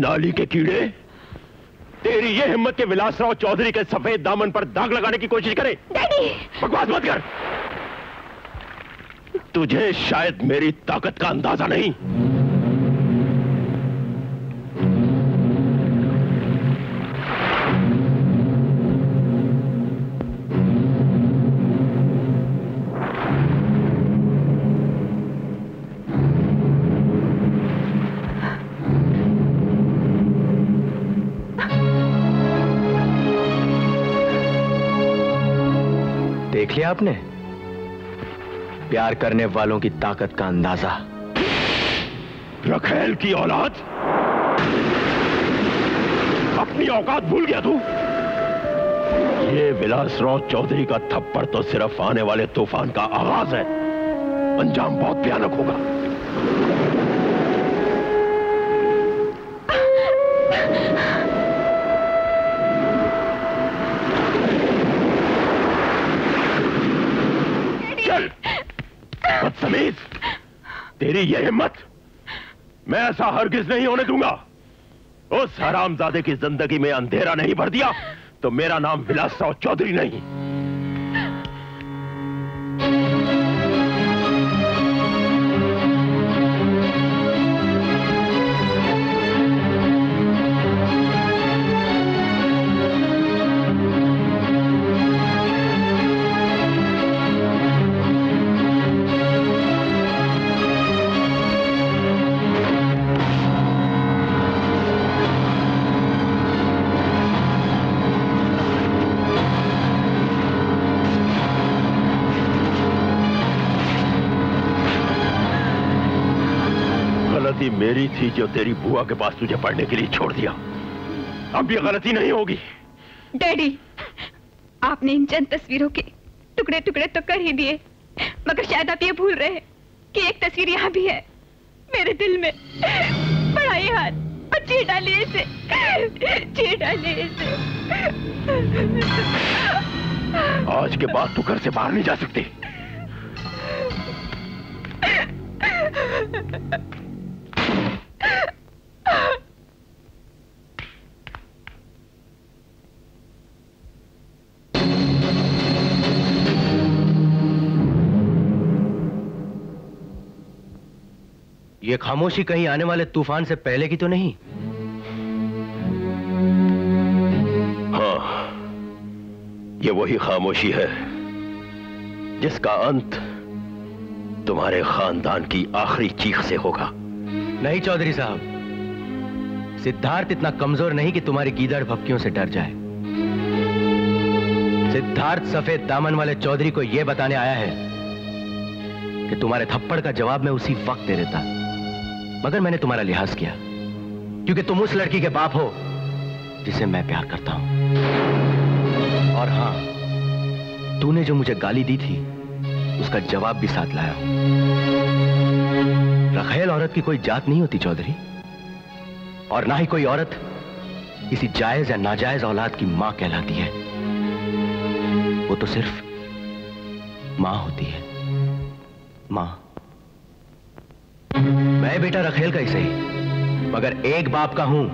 नाली के कीड़े, तेरी ये हिम्मत के विलासराव चौधरी के सफेद दामन पर दाग लगाने की कोशिश करे। डैडी, बकवास मत कर। तुझे शायद मेरी ताकत का अंदाजा नहीं। आपने प्यार करने वालों की ताकत का अंदाजा। रखेल की औलाद, अपनी औकात भूल गया तू। ये विलासराव चौधरी का थप्पड़ तो सिर्फ आने वाले तूफान का आगाज है, अंजाम बहुत भयानक होगा। तेरी ये हिम्मत, मैं ऐसा हरगिज नहीं होने दूंगा। उस हरामजादे की जिंदगी में अंधेरा नहीं भर दिया तो मेरा नाम विलासराव चौधरी नहीं। गलती मेरी थी जो तेरी बुआ के पास तुझे पढ़ने के लिए छोड़ दिया। अब ये गलती नहीं होगी। डैडी, आपने इन चंद तस्वीरों के टुकड़े टुकड़े तो कर ही दिए, मगर शायद आप ये भूल रहे हैं कि एक तस्वीर यहाँ भी है। मेरे दिल में बड़ा ये हाल और जी डाले इसे, जी डाले इसे। आज के बाद तू घर से बाहर नहीं जा सकती। ये खामोशी कहीं आने वाले तूफान से पहले की तो नहीं? हाँ, ये वही खामोशी है जिसका अंत तुम्हारे खानदान की आखिरी चीख से होगा। नहीं चौधरी साहब, सिद्धार्थ इतना कमजोर नहीं कि तुम्हारी गीदड़ भपकियों से डर जाए। सिद्धार्थ सफेद दामन वाले चौधरी को यह बताने आया है कि तुम्हारे थप्पड़ का जवाब मैं उसी वक्त दे देता, मगर मैंने तुम्हारा लिहाज किया क्योंकि तुम उस लड़की के बाप हो जिसे मैं प्यार करता हूं। और हां, तूने जो मुझे गाली दी थी उसका जवाब भी साथ लाया हूं। रखेल औरत की कोई जात नहीं होती चौधरी, और ना ही कोई औरत किसी जायज या नाजायज औलाद की मां कहलाती है। वो तो सिर्फ मां होती है, मां। मैं बेटा रखेल का ही सही, मगर एक बाप का हूं।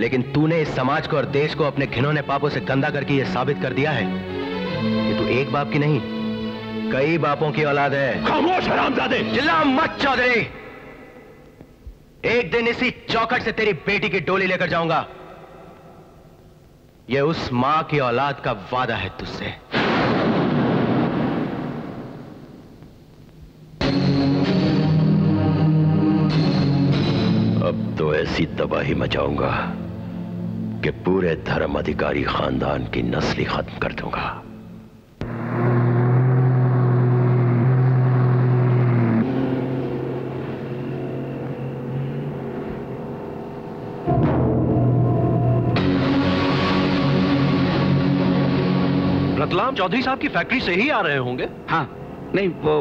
लेकिन तूने इस समाज को और देश को अपने घिनौने पापों से गंदा करके यह साबित कर दिया है कि तू एक बाप की नहीं, कई बापों की औलाद है। खामोश हरामजादे! चिल्ला मत चौधरी। एक दिन इसी चौखट से तेरी बेटी की डोली लेकर जाऊंगा। यह उस मां की औलाद का वादा है तुझसे। अब तो ऐसी तबाही मचाऊंगा कि पूरे धर्म अधिकारी खानदान की नस्ल खत्म कर दूंगा। रतलाम चौधरी साहब की फैक्ट्री से ही आ रहे होंगे। हाँ, नहीं वो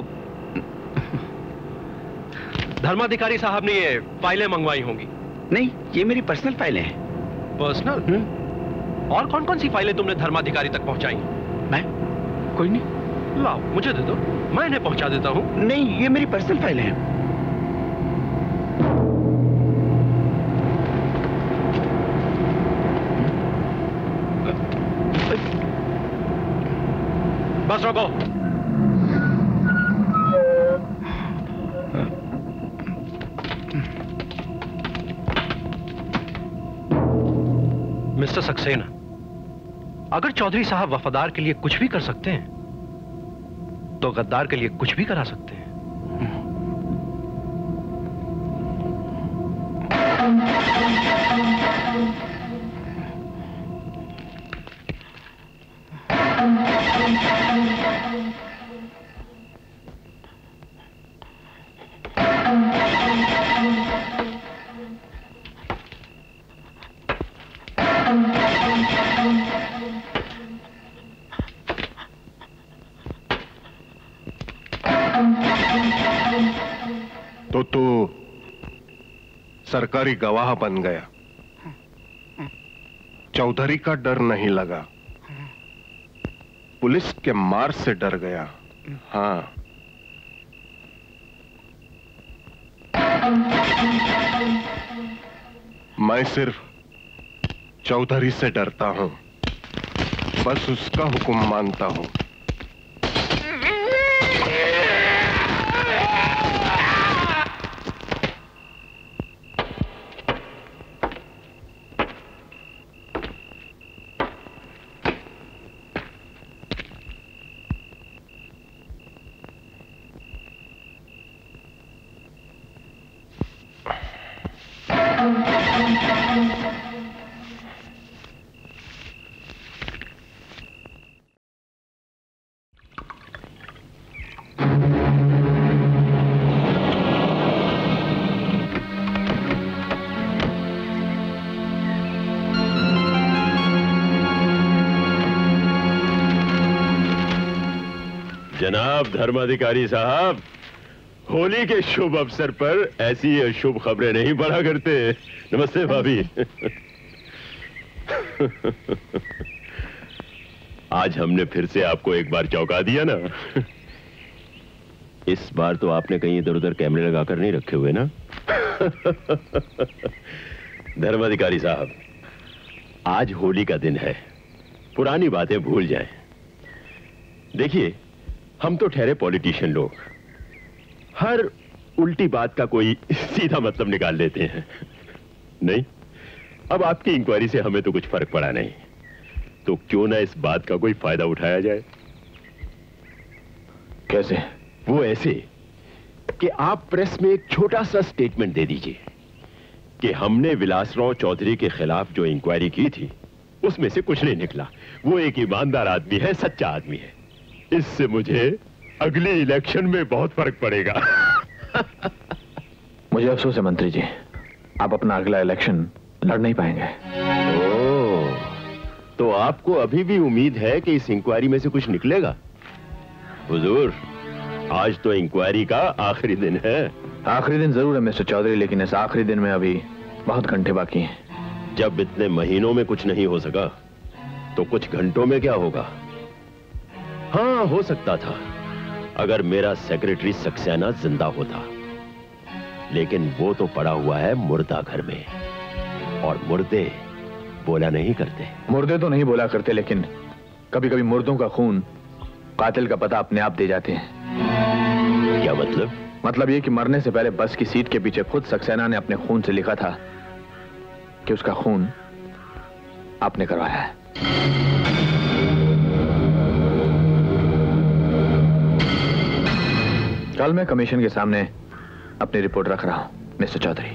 धर्माधिकारी साहब ने ये फाइलें मंगवाई होंगी। नहीं, ये मेरी पर्सनल फाइलें हैं। पर्सनल? और कौन कौन सी फाइलें तुमने धर्माधिकारी तक पहुंचाई? मैं? कोई नहीं। लाओ, मुझे दे दो, मैं इन्हें पहुंचा देता हूँ। नहीं, ये मेरी पर्सनल फाइलें हैं। बस रोको। मिस्टर सक्सेना, अगर चौधरी साहब वफादार के लिए कुछ भी कर सकते हैं तो गद्दार के लिए कुछ भी करा सकते हैं। सरकारी गवाह बन गया, चौधरी का डर नहीं लगा, पुलिस के मार से डर गया। हाँ, मैं सिर्फ चौधरी से डरता हूं, बस उसका हुक्म मानता हूं। साहब, धर्माधिकारी साहब, होली के शुभ अवसर पर ऐसी अशुभ खबरें नहीं पढ़ा करते। नमस्ते भाभी। आज हमने फिर से आपको एक बार चौंका दिया ना। इस बार तो आपने कहीं इधर उधर कैमरे लगाकर नहीं रखे हुए ना। धर्माधिकारी साहब, आज होली का दिन है, पुरानी बातें भूल जाएं। देखिए, हम तो ठहरे पॉलिटिशियन लोग, हर उल्टी बात का कोई सीधा मतलब निकाल लेते हैं। नहीं, अब आपकी इंक्वायरी से हमें तो कुछ फर्क पड़ा नहीं, तो क्यों ना इस बात का कोई फायदा उठाया जाए। कैसे? वो ऐसे कि आप प्रेस में एक छोटा सा स्टेटमेंट दे दीजिए कि हमने विलासराव चौधरी के खिलाफ जो इंक्वायरी की थी उसमें से कुछ नहीं निकला, वो एक ईमानदार आदमी है, सच्चा आदमी है, इससे मुझे अगले इलेक्शन में बहुत फर्क पड़ेगा। मुझे अफसोस है मंत्री जी, आप अपना अगला इलेक्शन लड़ नहीं पाएंगे। ओ, तो आपको अभी भी उम्मीद है कि इस इंक्वायरी में से कुछ निकलेगा? हुजूर, आज तो इंक्वायरी का आखिरी दिन है। आखिरी दिन जरूर है मिस्टर चौधरी, लेकिन इस आखिरी दिन में अभी बहुत घंटे बाकी हैं। जब इतने महीनों में कुछ नहीं हो सका तो कुछ घंटों में क्या होगा। हाँ, हो सकता था अगर मेरा सेक्रेटरी सक्सेना जिंदा होता, लेकिन वो तो पड़ा हुआ है मुर्दा घर में, और मुर्दे बोला नहीं करते। मुर्दे तो नहीं बोला करते, लेकिन कभी कभी मुर्दों का खून कातिल का पता अपने आप दे जाते हैं। क्या मतलब? मतलब ये कि मरने से पहले बस की सीट के पीछे खुद सक्सेना ने अपने खून से लिखा था कि उसका खून आपने करवाया है। कल मैं कमीशन के सामने अपनी रिपोर्ट रख रहा हूं मिस्टर चौधरी,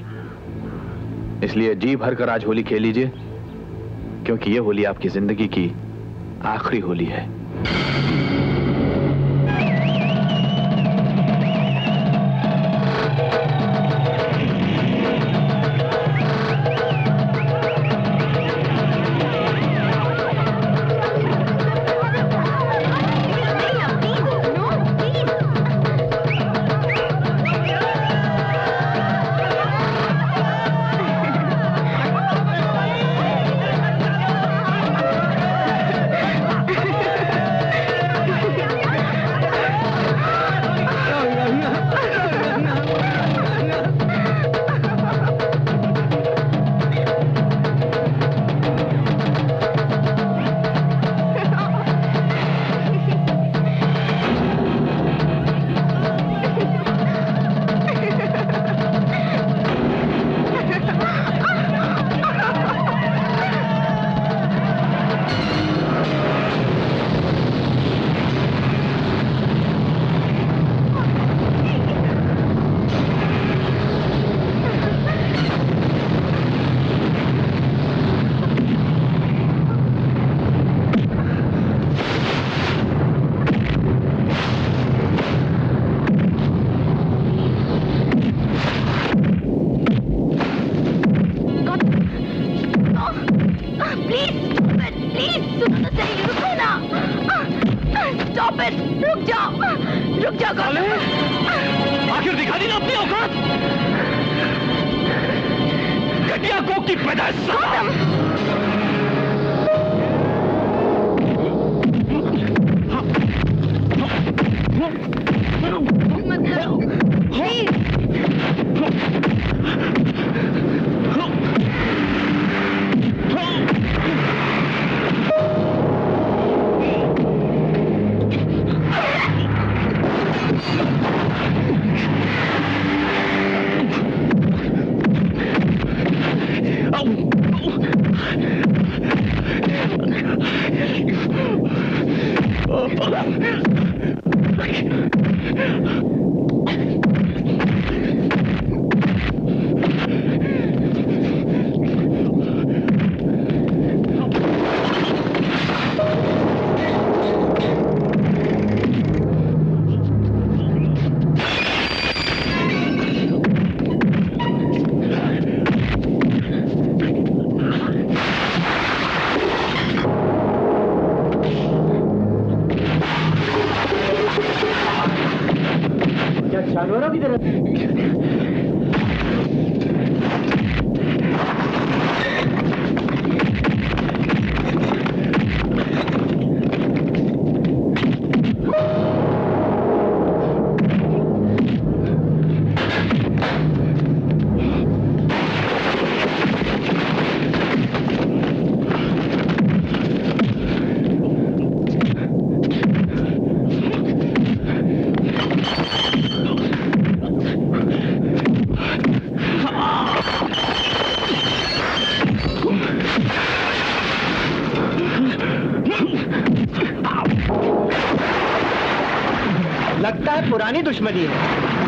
इसलिए जी भर कर आज होली खेल लीजिए, क्योंकि यह होली आपकी जिंदगी की आखिरी होली है। पुरानी दुश्मनी है।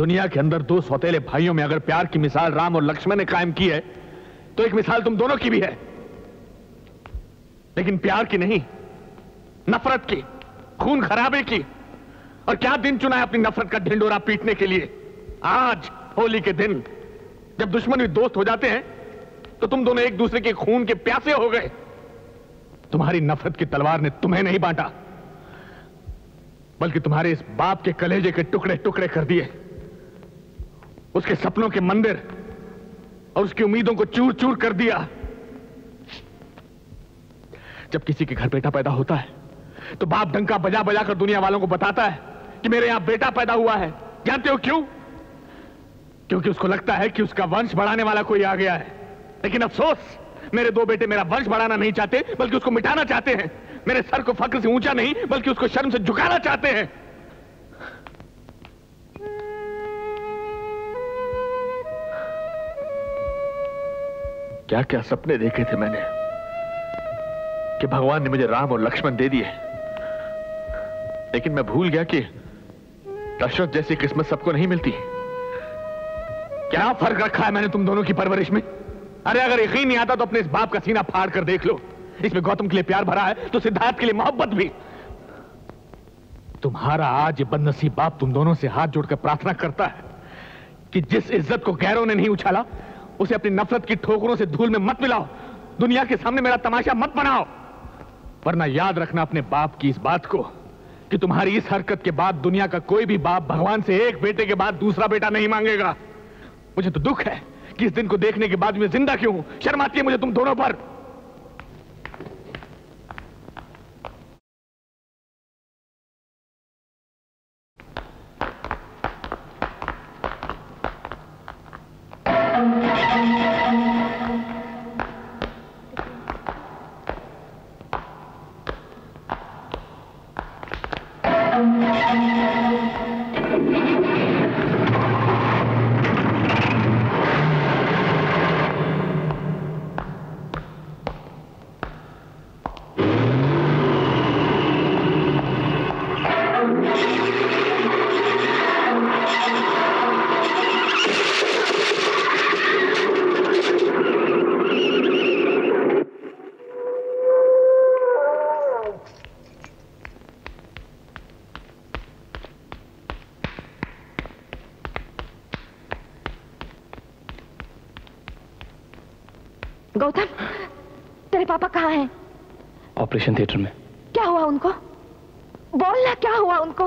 दुनिया के अंदर दो सौतेले भाइयों में अगर प्यार की मिसाल राम और लक्ष्मण ने कायम की है तो एक मिसाल तुम दोनों की भी है, लेकिन प्यार की नहीं, नफरत की, खून खराबे की। और क्या दिन चुना है अपनी नफरत का ढिंडोरा पीटने के लिए। आज होली के दिन जब दुश्मन भी दोस्त हो जाते हैं तो तुम दोनों एक दूसरे के खून के प्यासे हो गए। तुम्हारी नफरत की तलवार ने तुम्हें नहीं बांटा बल्कि तुम्हारे इस बाप के कलेजे के टुकड़े टुकड़े कर दिए, उसके सपनों के मंदिर और उसकी उम्मीदों को चूर चूर कर दिया। जब किसी के घर बेटा पैदा होता है तो बाप डंका बजा बजा कर दुनिया वालों को बताता है कि मेरे यहां बेटा पैदा हुआ है। जानते हो क्यों? क्योंकि उसको लगता है कि उसका वंश बढ़ाने वाला कोई आ गया है। लेकिन अफसोस, मेरे दो बेटे मेरा वंश बढ़ाना नहीं चाहते बल्कि उसको मिटाना चाहते हैं। मेरे सर को फक्र से ऊंचा नहीं बल्कि उसको शर्म से झुकाना चाहते हैं। क्या क्या सपने देखे थे मैंने कि भगवान ने मुझे राम और लक्ष्मण दे दिए, लेकिन मैं भूल गया कि दशरथ जैसी किस्मत सबको नहीं मिलती। क्या फर्क रखा है मैंने तुम दोनों की परवरिश में। अरे अगर यकीन नहीं आता तो अपने इस बाप का सीना फाड़ कर देख लो। इसमें गौतम के लिए प्यार भरा है तो सिद्धार्थ के लिए मोहब्बत भी। तुम्हारा आज ये बदनसीब बाप तुम दोनों से हाथ जोड़कर प्रार्थना करता है कि जिस इज्जत को गैरों ने नहीं उछाला उसे अपनी नफरत की ठोकरों से धूल में मत मिलाओ। दुनिया के सामने मेरा तमाशा मत बनाओ, वरना याद रखना अपने बाप की इस बात को कि तुम्हारी इस हरकत के बाद दुनिया का कोई भी बाप भगवान से एक बेटे के बाद दूसरा बेटा नहीं मांगेगा। मुझे तो दुख है कि इस दिन को देखने के बाद मैं जिंदा क्यों हूं। शर्म आती है मुझे तुम दोनों पर। ऑपरेशन थिएटर में क्या हुआ उनको? बोलना क्या हुआ उनको?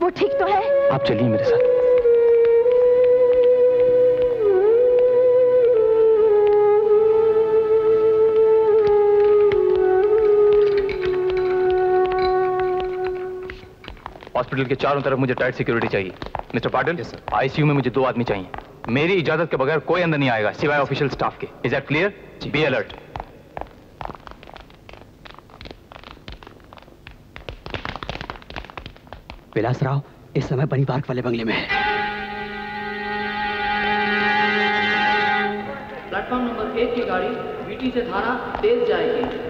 वो ठीक तो है? आप चलिए मेरे साथ। हॉस्पिटल के चारों तरफ मुझे टाइट सिक्योरिटी चाहिए। मिस्टर पाटिल, yes, आईसीयू में मुझे दो आदमी चाहिए। मेरी इजाजत के बगैर कोई अंदर नहीं आएगा सिवाय ऑफिशियल स्टाफ के। Is that clear? Be alert. Vilas Rao इस समय बनी पार्क वाले बंगले में है। प्लेटफॉर्म नंबर एक की गाड़ी बीटी से थाना तेज जाएगी।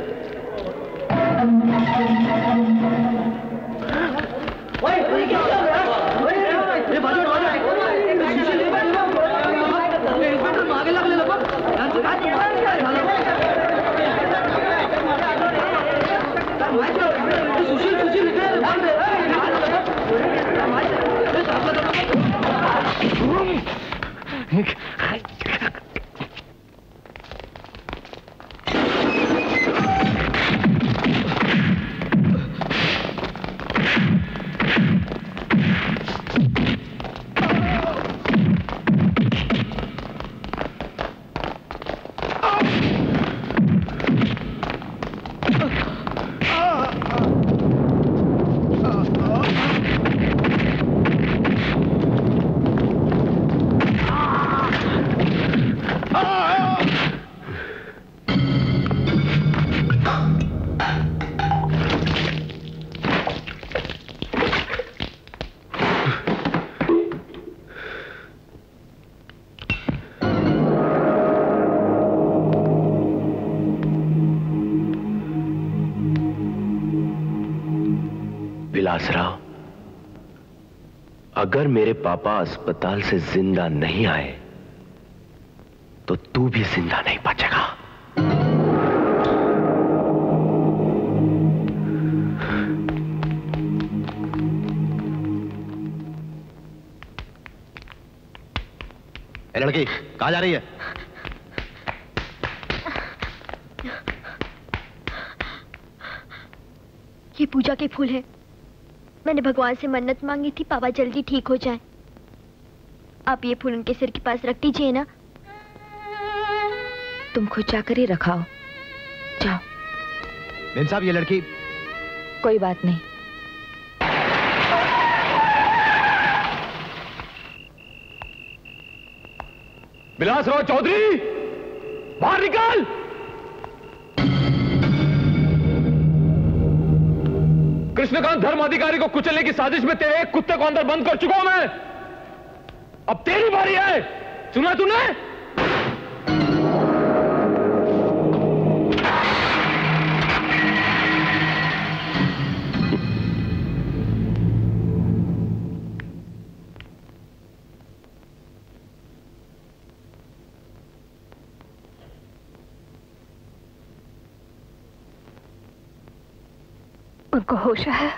अगर मेरे पापा अस्पताल से जिंदा नहीं आए तो तू भी जिंदा नहीं बचेगा। ए लड़की, कहां जा रही है? ये पूजा के फूल है। मैंने भगवान से मन्नत मांगी थी पापा जल्दी ठीक हो जाए। आप ये फूल उनके सिर के पास रख दीजिए ना। तुम खुद जाकर ही रखाओ। जाओ। मेम साहब, ये लड़की। कोई बात नहीं। बिलासराव चौधरी, बाहर निकाल। कृष्णकांत धर्माधिकारी को कुचलने की साजिश में तेरे कुत्ते को अंदर बंद कर चुका हूं मैं। अब तेरी बारी है। सुना तूने? उनको होश है?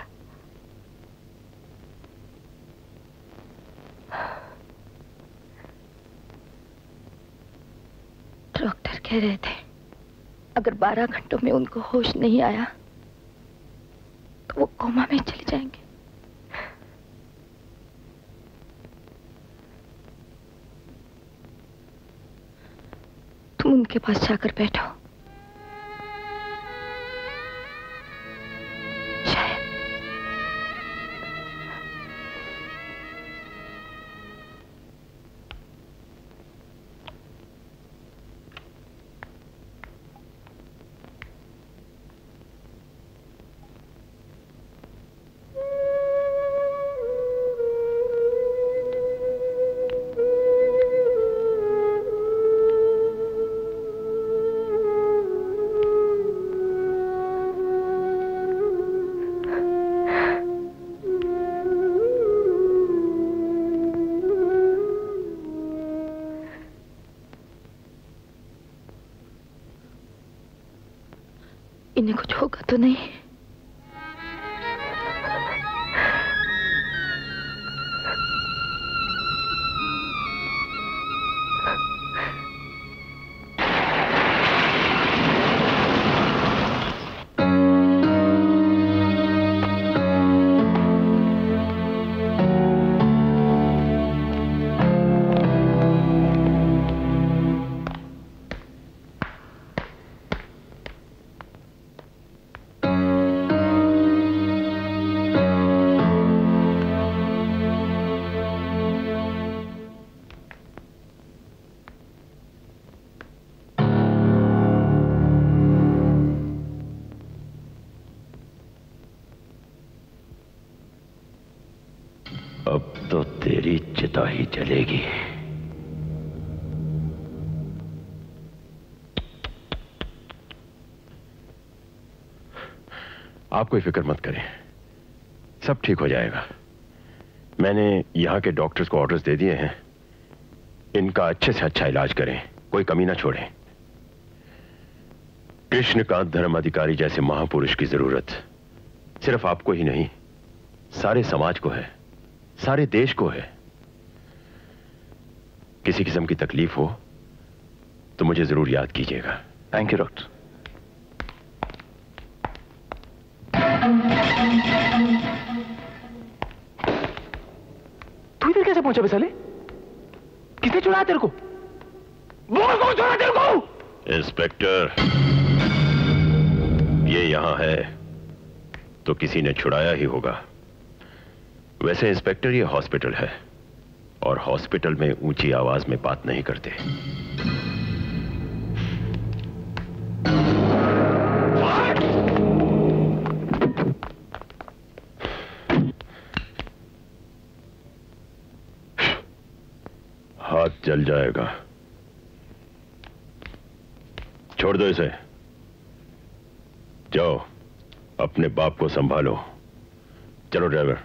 डॉक्टर कह रहे थे अगर बारह घंटों में उनको होश नहीं आया तो वो कोमा में चले जाएंगे। तुम उनके पास जाकर बैठो। इन्हें कुछ होगा तो नहीं? ही चलेगी। आप कोई फिक्र मत करें, सब ठीक हो जाएगा। मैंने यहां के डॉक्टर्स को ऑर्डर्स दे दिए हैं, इनका अच्छे से अच्छा इलाज करें, कोई कमी ना छोड़ें। कृष्णकांत धर्माधिकारी जैसे महापुरुष की जरूरत सिर्फ आपको ही नहीं सारे समाज को है, सारे देश को है। किसी किस्म की तकलीफ हो तो मुझे जरूर याद कीजिएगा। Thank you doctor. तू इधर कैसे पहुंचा बे साले? किसने चुराया तेरे को? बोल कौन चुराया तेरे को? इंस्पेक्टर, ये यहां है तो किसी ने छुड़ाया ही होगा। वैसे इंस्पेक्टर, ये हॉस्पिटल है और हॉस्पिटल में ऊंची आवाज में बात नहीं करते। हाथ जल जाएगा। छोड़ दो इसे, जाओ अपने बाप को संभालो। चलो ड्राइवर।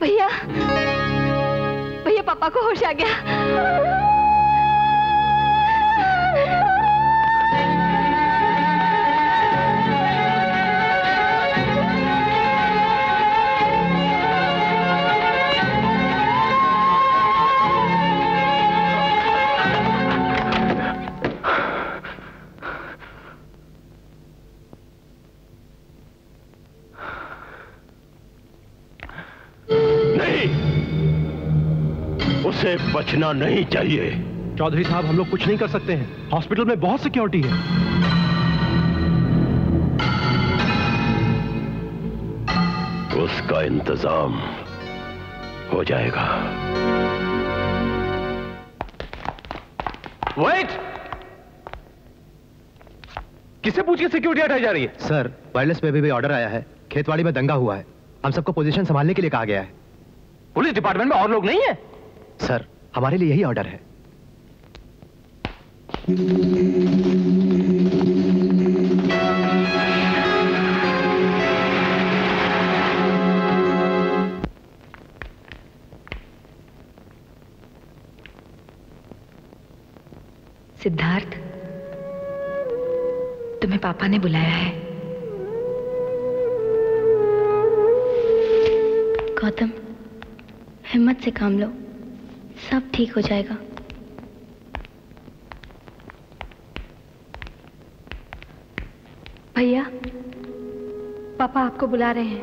भैया, भैया पापा को होश आ गया। उसे बचना नहीं चाहिए। चौधरी साहब, हम लोग कुछ नहीं कर सकते हैं। हॉस्पिटल में बहुत सिक्योरिटी है। उसका इंतजाम हो जाएगा। वेट, किसे पूछ के सिक्योरिटी हटाई जा रही है? सर, वायरलेस पे भी ऑर्डर आया है। खेतवाड़ी में दंगा हुआ है। हम सबको पोजीशन संभालने के लिए कहा गया है। पुलिस डिपार्टमेंट में और लोग नहीं है? सर, हमारे लिए यही ऑर्डर है। सिद्धार्थ, तुम्हें पापा ने बुलाया है। गौतम, हिम्मत से काम लो, सब ठीक हो जाएगा। भैया, पापा आपको बुला रहे हैं।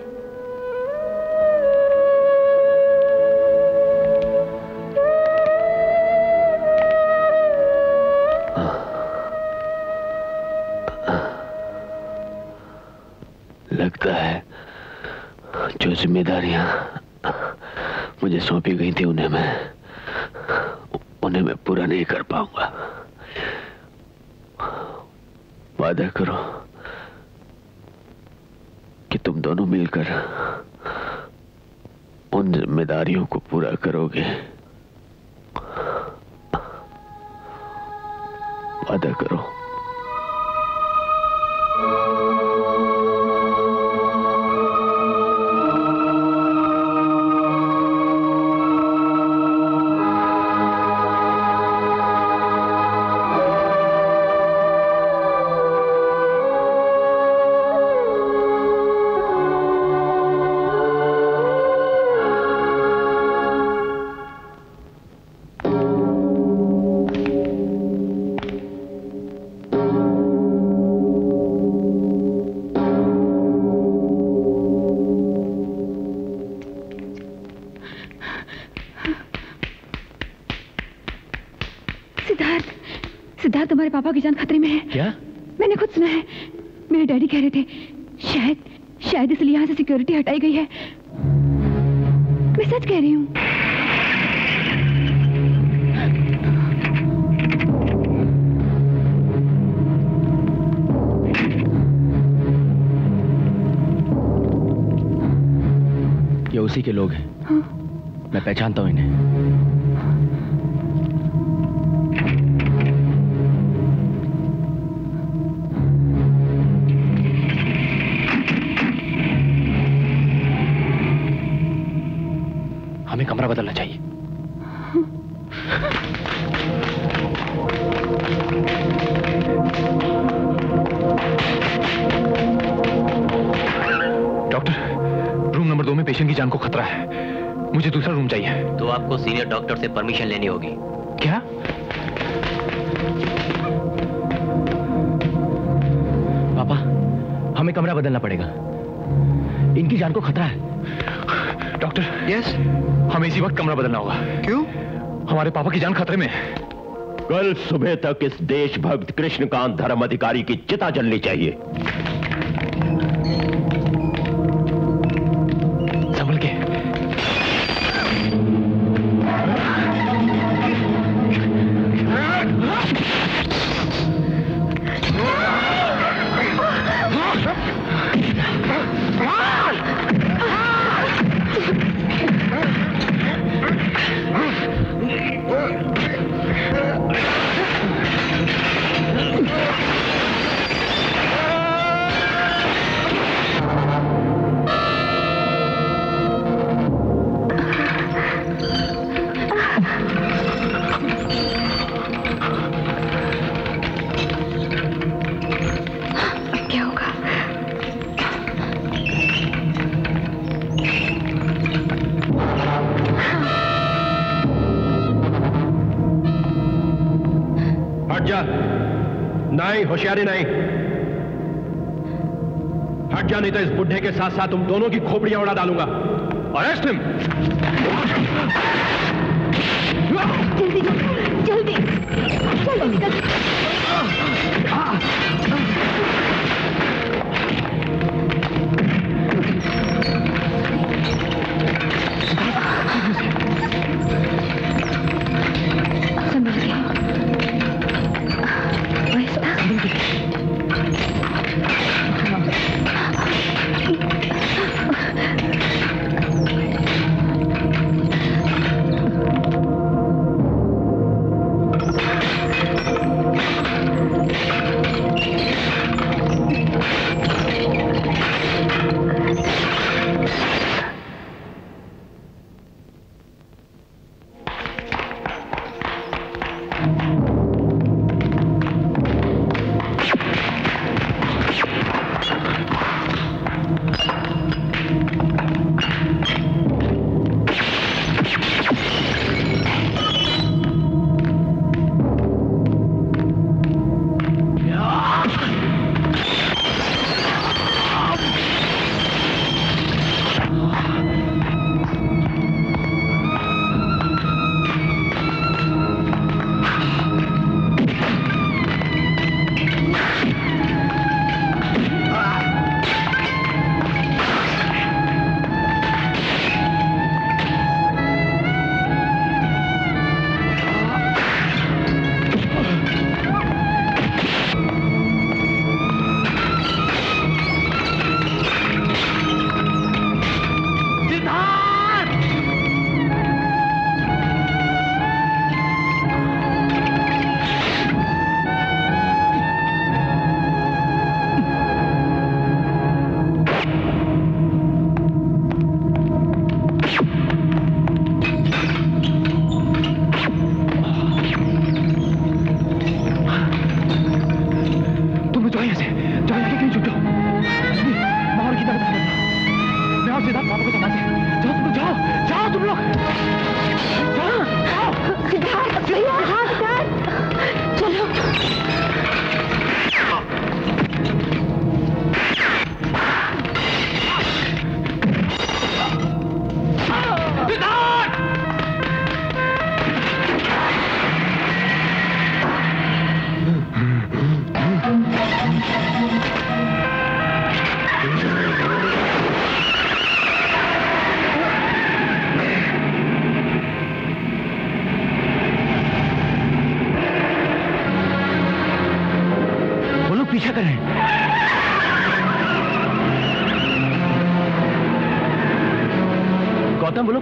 लगता है जो जिम्मेदारियां मुझे सौंपी गई थी उन्हें मैं उन्हें मैं पूरा नहीं कर पाऊंगा। वादा करो कि तुम दोनों मिलकर उन जिम्मेदारियों को पूरा करोगे। वादा करो। पापा की जान खतरे में है। क्या? मैंने खुद सुना है। मेरे डैडी कह रहे थे शायद शायद इसलिए यहाँ से सिक्योरिटी हटाई गई है। मैं सच कह रही हूँ। ये उसी के लोग हैं। हाँ? मैं पहचानता हूँ इन्हें। कमरा बदलना चाहिए। पेशेंट की जान को खतरा है, मुझे दूसरा रूम चाहिए। तो आपको सीनियर डॉक्टर से परमिशन लेनी होगी। क्या? पापा, हमें कमरा बदलना पड़ेगा, इनकी जान को खतरा है। डॉक्टर। यस? हमें इसी वक्त कमरा बदलना होगा। क्यों? हमारे पापा की जान खतरे में है। कल सुबह तक इस देशभक्त कृष्णकांत धर्म अधिकारी की चिता जलनी चाहिए। होशियारी नहीं, हट जा नहीं तो इस बुढ़े के साथ साथ तुम दोनों की खोपड़ियां उड़ा डालूंगा। Arrest him. जल्दी जल्दी जल्दी निकल।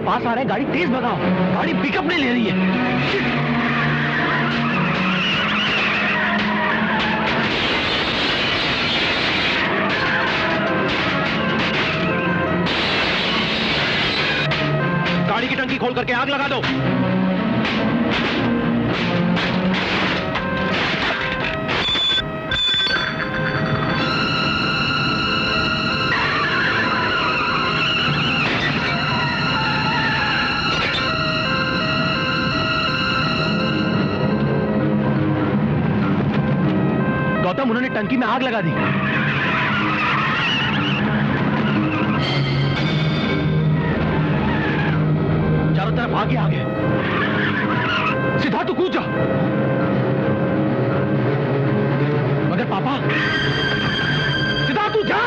पास आ रहे, गाड़ी तेज भगाओ, गाड़ी पिकअप नहीं ले रही है। गाड़ी की टंकी खोल करके आग लगा दो। एकदम उन्होंने टंकी में आग लगा दी। चारों तरफ आगे आगे सीधा तो कूद जा। मगर पापा सीधा तू जा।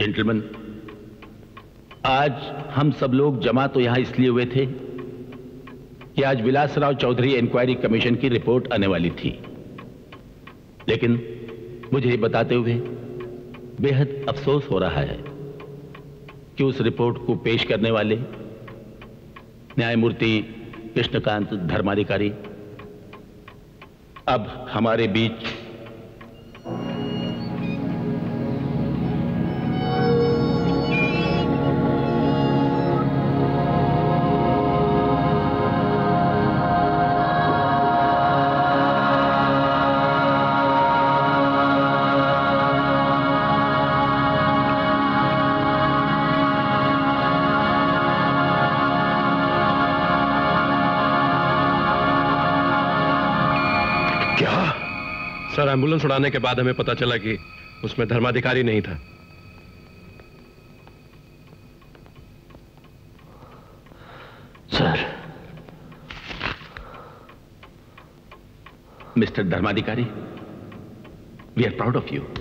जेंटलमैन, आज हम सब लोग जमा तो यहां इसलिए हुए थे कि आज विलासराव चौधरी इंक्वायरी कमीशन की रिपोर्ट आने वाली थी, लेकिन मुझे बताते हुए बेहद अफसोस हो रहा है कि उस रिपोर्ट को पेश करने वाले न्यायमूर्ति कृष्णकांत धर्माधिकारी अब हमारे बीच एम्बुलेंस उड़ाने के बाद हमें पता चला कि उसमें धर्माधिकारी नहीं था। Sir, mister Dharmadhikari, we are proud of you.